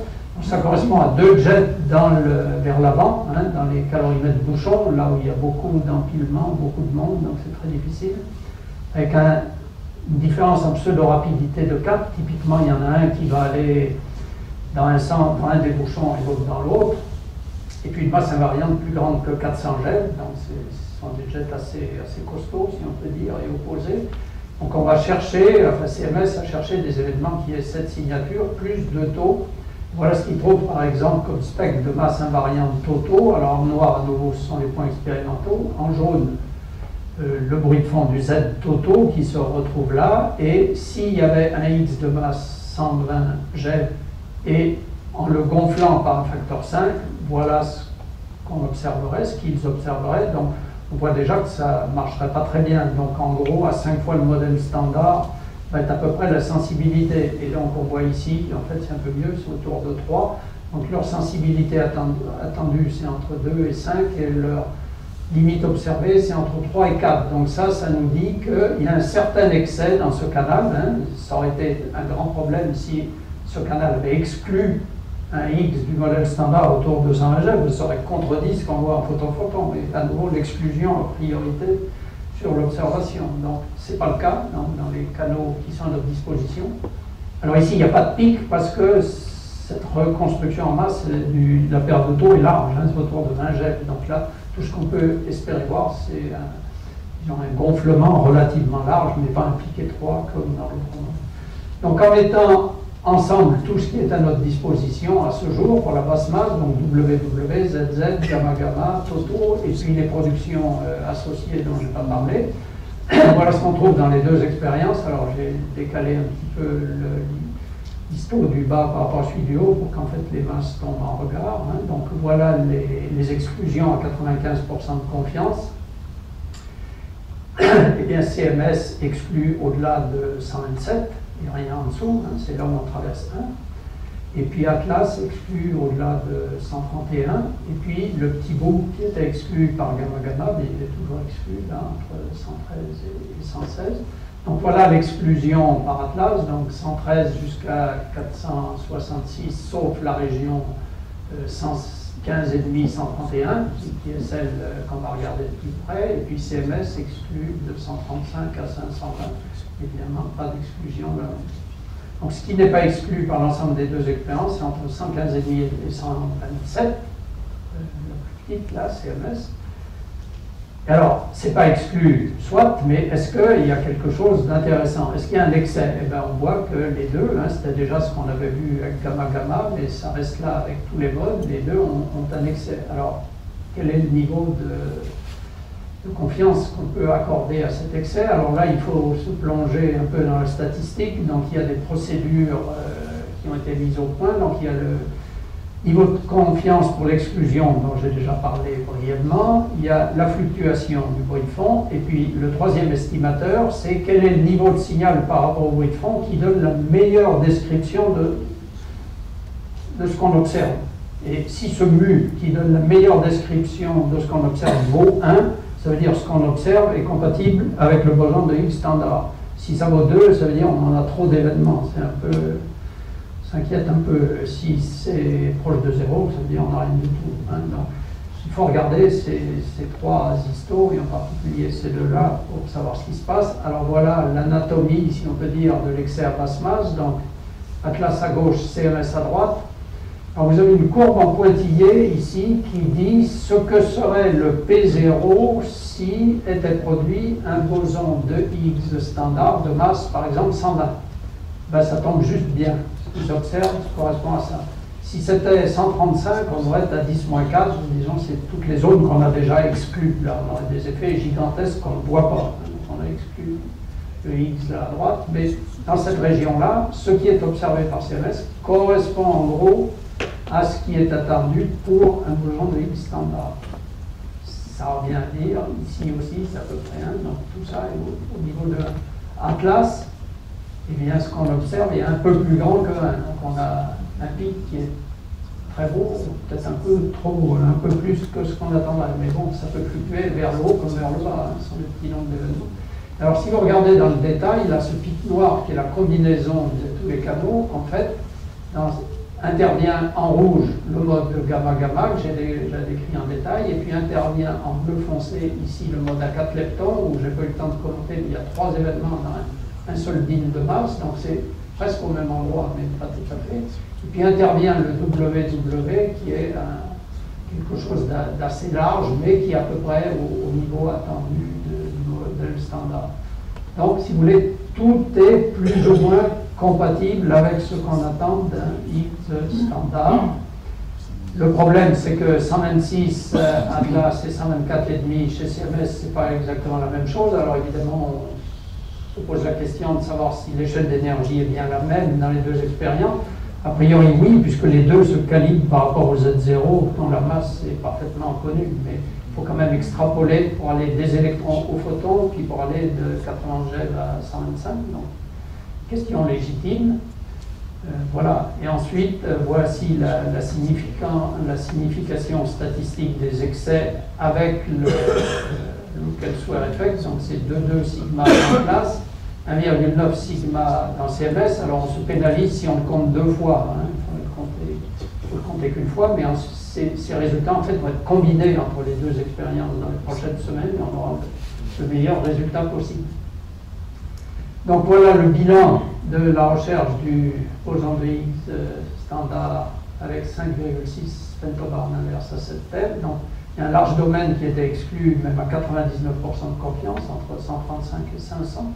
Ça correspond à deux jets dans le, vers l'avant, hein, dans les calorimètres bouchons, là où il y a beaucoup d'empilement, beaucoup de monde, donc c'est très difficile. Avec un, une différence en pseudo-rapidité de cap, typiquement il y en a un qui va aller dans un sens, dans un des bouchons et l'autre dans l'autre. Et puis une masse invariante plus grande que quatre cents jets, donc ce sont des jets assez, assez costauds, si on peut dire, et opposés. Donc on va chercher, enfin C M S a cherché des événements qui aient cette signature, plus de taux. Voilà ce qu'il trouve par exemple comme spectre de masse invariante totaux. Alors en noir à nouveau ce sont les points expérimentaux, en jaune euh, le bruit de fond du Z totaux qui se retrouve là, et s'il y avait un X de masse cent vingt jets et en le gonflant par un facteur cinq, voilà ce qu'on observerait, ce qu'ils observeraient. Donc on voit déjà que ça ne marcherait pas très bien, donc en gros à cinq fois le modèle standard est à peu près la sensibilité, et donc on voit ici, en fait c'est un peu mieux, c'est autour de trois, donc leur sensibilité attendue c'est entre deux et cinq, et leur limite observée c'est entre trois et quatre, donc ça, ça nous dit qu'il y a un certain excès dans ce canal, hein. Ça aurait été un grand problème si ce canal avait exclu un X du modèle standard autour de deux cents jets, ça aurait contredit ce qu'on voit en photon-photon, mais à nouveau l'exclusion a priorité sur l'observation. Donc, ce n'est pas le cas dans, dans les canaux qui sont à notre disposition. Alors ici, il n'y a pas de pic parce que cette reconstruction en masse de la perte de taux est large, hein, c'est autour de vingt jets. Donc là, tout ce qu'on peut espérer voir, c'est un, un gonflement relativement large, mais pas un pic étroit comme dans le pronom. Donc en mettant ensemble tout ce qui est à notre disposition à ce jour pour la basse masse, donc W W, Z Z, gamma gamma, Toto, et puis les productions euh, associées dont je n'ai pas parlé. Voilà ce qu'on trouve dans les deux expériences. Alors j'ai décalé un petit peu l'histo du bas par rapport à celui du haut pour qu'en fait les masses tombent en regard, hein. Donc voilà les, les exclusions à quatre-vingt-quinze pour cent de confiance. Et bien C M S exclut au-delà de cent vingt-sept. Il n'y a rien en dessous, hein, c'est là où on traverse un. Et puis ATLAS exclu au-delà de cent trente et un. Et puis le petit bout qui était exclu par gamma gamma, mais il est toujours exclu là, entre cent treize et cent seize. Donc voilà l'exclusion par ATLAS, donc cent treize jusqu'à quatre cent soixante-six, sauf la région euh, cent quinze virgule cinq, cent trente et un, qui est celle euh, qu'on va regarder de plus près. Et puis C M S exclut de cent trente-cinq à cinq cent vingt. Évidemment, pas d'exclusion là. Donc, ce qui n'est pas exclu par l'ensemble des deux expériences, c'est entre cent quinze virgule cinq et cent vingt-sept, euh, la plus petite, là, C M S. Et alors, c'est pas exclu, soit, mais est-ce qu'il y a quelque chose d'intéressant? Est-ce qu'il y a un excès? Eh bien, on voit que les deux, hein, c'était déjà ce qu'on avait vu avec gamma-gamma, mais ça reste là avec tous les modes, les deux ont, ont un excès. Alors, quel est le niveau de... de confiance qu'on peut accorder à cet excès? Alors là, il faut se plonger un peu dans la statistique. Donc il y a des procédures euh, qui ont été mises au point. Donc il y a le niveau de confiance pour l'exclusion dont j'ai déjà parlé brièvement. Il y a la fluctuation du bruit de fond. Et puis le troisième estimateur, c'est quel est le niveau de signal par rapport au bruit de fond qui donne la meilleure description de, de ce qu'on observe. Et si ce mu qui donne la meilleure description de ce qu'on observe vaut un, ça veut dire ce qu'on observe est compatible avec le boson de Higgs standard. Si ça vaut deux, ça veut dire qu'on en a trop d'événements. C'est un peu... ça inquiète un peu. Si c'est proche de zéro, ça veut dire qu'on n'a rien du tout, hein. Donc, il faut regarder ces, ces trois histos, et en particulier ces deux-là, pour savoir ce qui se passe. Alors voilà l'anatomie, si on peut dire, de l'excès à basse masse. Donc, ATLAS à gauche, C M S à droite. Alors vous avez une courbe en pointillé ici qui dit ce que serait le P zéro si était produit un boson de Higgs standard de masse par exemple cent vingt. Ben, ça tombe juste bien. Ce que j'observe correspond à ça. Si c'était cent trente-cinq, on aurait à dix moins quatre, disons c'est toutes les zones qu'on a déjà exclues. Là, on aurait des effets gigantesques qu'on ne voit pas. On a exclu le Higgs là à droite, mais dans cette région-là, ce qui est observé par C M S correspond en gros à ce qui est attendu pour un boson de Higgs standard. Ça revient à dire, ici aussi, c'est à peu près un, donc tout ça est au, au niveau de ATLAS, et bien ce qu'on observe est un peu plus grand que un, donc on a un pic qui est très beau, c'est peut-être un peu trop beau, un peu plus que ce qu'on attendrait, mais bon, ça peut fluctuer vers le haut comme vers le bas, hein, sur le petit nombre d'événements. Alors si vous regardez dans le détail, là, ce pic noir qui est la combinaison de tous les canaux, en fait, dans, intervient en rouge le mode de gamma-gamma que j'ai déjà décrit en détail, et puis intervient en bleu foncé ici le mode à quatre leptons, où j'ai pas eu le temps de commenter, mais il y a trois événements dans un, un seul bit de masse, donc c'est presque au même endroit, mais pas tout à fait. Et puis intervient le W W qui est un, quelque chose d'assez large, mais qui est à peu près au, au niveau attendu de, de, de le standard. Donc, si vous voulez, tout est plus ou moins compatible avec ce qu'on attend d'un X standard. Le problème, c'est que cent vingt-six ATLAS et cent vingt-quatre virgule cinq chez C M S, c'est pas exactement la même chose. Alors, évidemment, on se pose la question de savoir si l'échelle d'énergie est bien la même dans les deux expériences. A priori, oui, puisque les deux se calibrent par rapport au Z zéro, dont la masse est parfaitement connue. Mais il faut quand même extrapoler pour aller des électrons aux photons, puis pour aller de quatre-vingts G à cent vingt-cinq. Donc, question légitime. Euh, voilà. Et ensuite, euh, voici la, la, significant, la signification statistique des excès avec le, euh, le Kelsuer effect. Donc, c'est deux virgule deux sigma en place. un virgule neuf sigma dans C M S, alors on se pénalise si on le compte deux fois, hein. Il faut le compter, compter qu'une fois, mais en, ces, ces résultats en fait vont être combinés entre les deux expériences dans les prochaines semaines, et on aura le meilleur résultat possible. Donc voilà le bilan de la recherche du boson de Higgs standard avec cinq virgule six femtobarres inverse à sept P. Donc il y a un large domaine qui était exclu, même à quatre-vingt-dix-neuf pour cent de confiance, entre cent trente-cinq et cinq cents.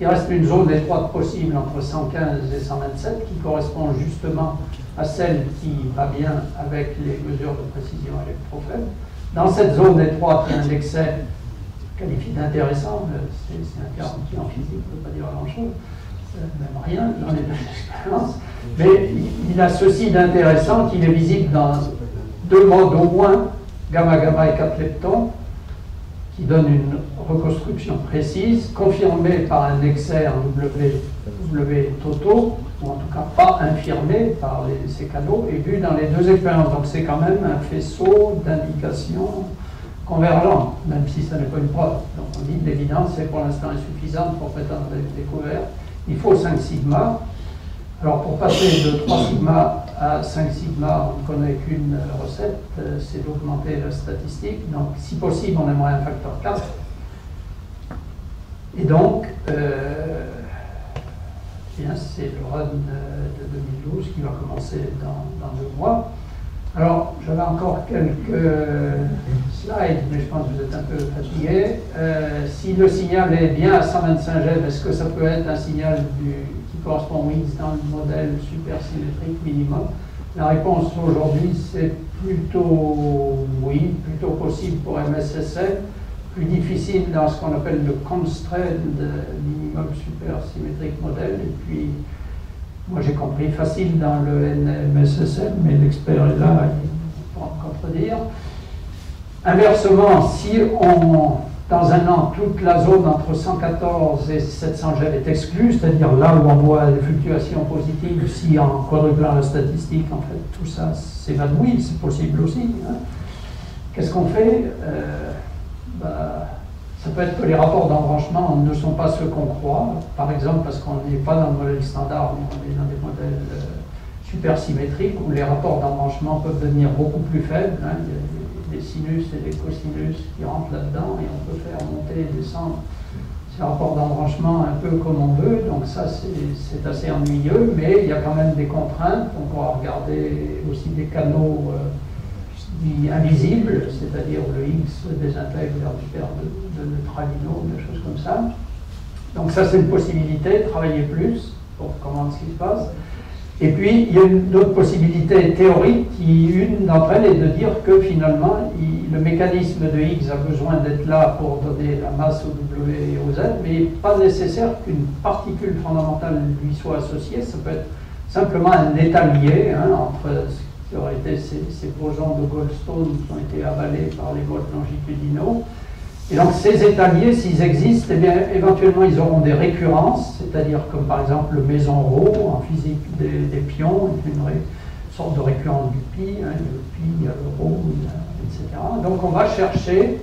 Il reste une zone étroite possible entre cent quinze et cent vingt-sept qui correspond justement à celle qui va bien avec les mesures de précision électrofaible. Dans cette zone étroite, il y a un excès qualifié d'intéressant, c'est un terme qui en physique ne veut pas dire grand-chose, même rien, j'en ai pas d'expérience, mais il a ceci d'intéressant qu'il est visible dans deux modes au moins, gamma-gamma et quatre leptons, qui donne une reconstruction précise, confirmée par un excès en W, W totaux, ou en tout cas pas infirmé par les, ces canaux, et vu dans les deux expériences. Donc c'est quand même un faisceau d'indications convergentes, même si ça n'est pas une preuve. Donc on dit l'évidence est pour l'instant insuffisante pour prétendre être découverte. Il faut cinq sigma. Alors pour passer de trois sigma à cinq sigma, on ne connaît qu'une recette, c'est d'augmenter la statistique. Donc si possible, on aimerait un facteur quatre. Et donc, euh, c'est le run de deux mille douze qui va commencer dans, dans deux mois. Alors j'avais encore quelques slides, mais je pense que vous êtes un peu fatigués. Euh, si le signal est bien à cent vingt-cinq G, est-ce que ça peut être un signal du correspond Higgs dans le modèle supersymétrique minimum? La réponse aujourd'hui, c'est plutôt oui, plutôt possible pour M S S M, plus difficile dans ce qu'on appelle le constrained minimum supersymétrique modèle, et puis moi j'ai compris facile dans le N M S S M, mais l'expert est là, il pourra me contredire. Inversement, si on... Dans un an, toute la zone entre cent quatorze et sept cents G est exclue, c'est-à-dire là où on voit des fluctuations positives, si en quadruplant la statistique, en fait, tout ça s'évanouit, c'est possible aussi. Hein. Qu'est-ce qu'on fait? euh, bah, Ça peut être que les rapports d'embranchement ne sont pas ceux qu'on croit, par exemple parce qu'on n'est pas dans le modèle standard, mais on est dans des modèles euh, supersymétriques où les rapports d'embranchement peuvent devenir beaucoup plus faibles. Hein. Des sinus et des cosinus qui rentrent là-dedans, et on peut faire monter et descendre ces rapports d'embranchement un peu comme on veut, donc ça c'est assez ennuyeux, mais il y a quand même des contraintes. On pourra regarder aussi des canaux euh, invisibles, c'est-à-dire le X désintègre vers du paire de, de neutralinos, des choses comme ça. Donc ça c'est une possibilité, travailler plus pour comprendre ce qui se passe. Et puis, il y a une autre possibilité théorique, qui, une d'entre elles est de dire que finalement, il, le mécanisme de Higgs a besoin d'être là pour donner la masse au W et au Z, mais pas nécessaire qu'une particule fondamentale lui soit associée, ça peut être simplement un étalier, hein, entre ce qui aurait été ces, ces bosons de Goldstone qui ont été avalés par les modes longitudinaux. Et donc ces étaliers, s'ils existent, eh bien, éventuellement ils auront des récurrences, c'est-à-dire comme par exemple le méson Rho en physique des, des pions, est une ré sorte de récurrent du pi, hein, le pi, le rho, et cetera. Donc on va chercher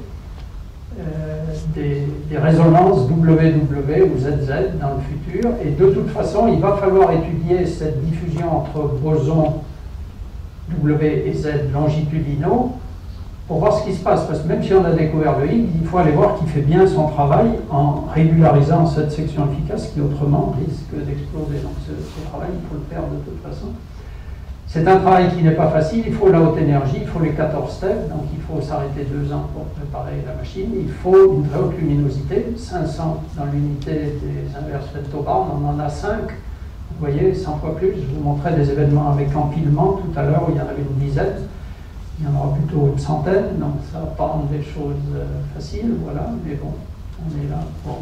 euh, des, des résonances W W ou Z Z dans le futur, et de toute façon il va falloir étudier cette diffusion entre bosons W et Z longitudinaux pour voir ce qui se passe, parce que même si on a découvert le Higgs, il faut aller voir qu'il fait bien son travail en régularisant cette section efficace qui autrement risque d'exploser. Donc ce, ce travail, il faut le faire de toute façon. C'est un travail qui n'est pas facile, il faut la haute énergie, il faut les quatorze steps, donc il faut s'arrêter deux ans pour préparer la machine, il faut une très haute luminosité, cinq cents dans l'unité des inverses Feldtobarn, on en a cinq, vous voyez, cent fois plus. Je vous montrais des événements avec empilement tout à l'heure où il y en avait une dizaine. Il y en aura plutôt une centaine, donc ça va pas rendre des choses euh, faciles, voilà, mais bon, on est là pour,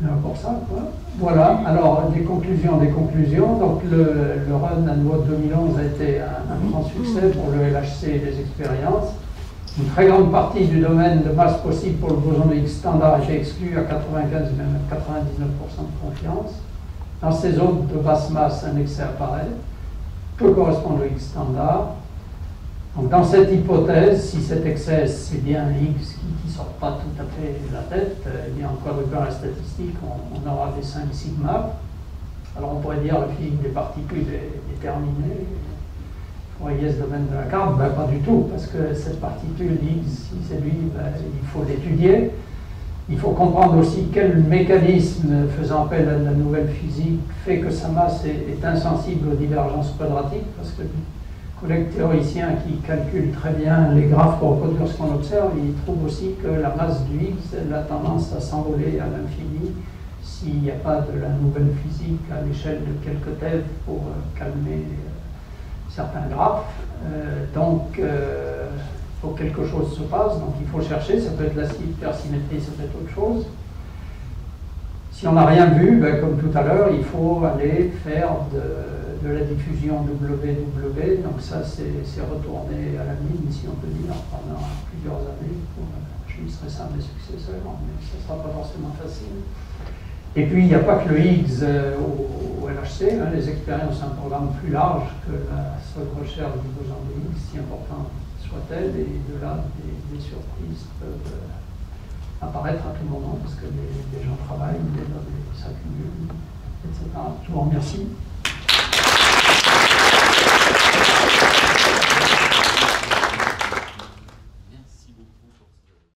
euh, là pour ça, quoi. Voilà, alors, des conclusions, des conclusions. Donc, le, le run annual deux mille onze a été un, un grand succès pour le L H C et les expériences. Une très grande partie du domaine de masse possible pour le boson de Higgs standard a été exclue à quatre-vingt-quinze, même à quatre-vingt-dix-neuf pour cent de confiance. Dans ces zones de basse masse, un excès apparaît. Que correspond le Higgs standard? Donc dans cette hypothèse, si cet excès, c'est bien X qui ne sort pas tout à fait de la tête, eh bien en quadruplant la statistique, on, on aura des cinq sigma. Alors on pourrait dire le physique des particules est, est terminé. Vous voyez ce domaine de la carte? Ben, pas du tout, parce que cette particule X, si c'est lui, ben, il faut l'étudier. Il faut comprendre aussi quel mécanisme faisant appel à la nouvelle physique fait que sa masse est, est insensible aux divergences quadratiques, parce que collègues théoriciens qui calculent très bien les graphes pour reproduire ce qu'on observe, ils trouvent aussi que la masse du Higgs elle a tendance à s'envoler à l'infini s'il n'y a pas de la nouvelle physique à l'échelle de quelques thèves pour euh, calmer euh, certains graphes. Euh, donc, il euh, faut que quelque chose se passe, donc il faut chercher, ça peut être la supersymétrie, ça peut être autre chose. Si on n'a rien vu, ben, comme tout à l'heure, il faut aller faire de... de la diffusion W W, donc ça c'est retourné à la mine, si on peut dire, pendant plusieurs années. Pour, je serai ça mes successeurs, mais ça ne sera pas forcément facile. Et puis il n'y a pas que le Higgs euh, au, au L H C, hein, les expériences sont un programme plus large que la seule recherche du boson de Higgs, si importante soit-elle, et de là des, des surprises peuvent euh, apparaître à tout moment, parce que des gens travaillent, les données s'accumulent, et cetera. Je vous remercie.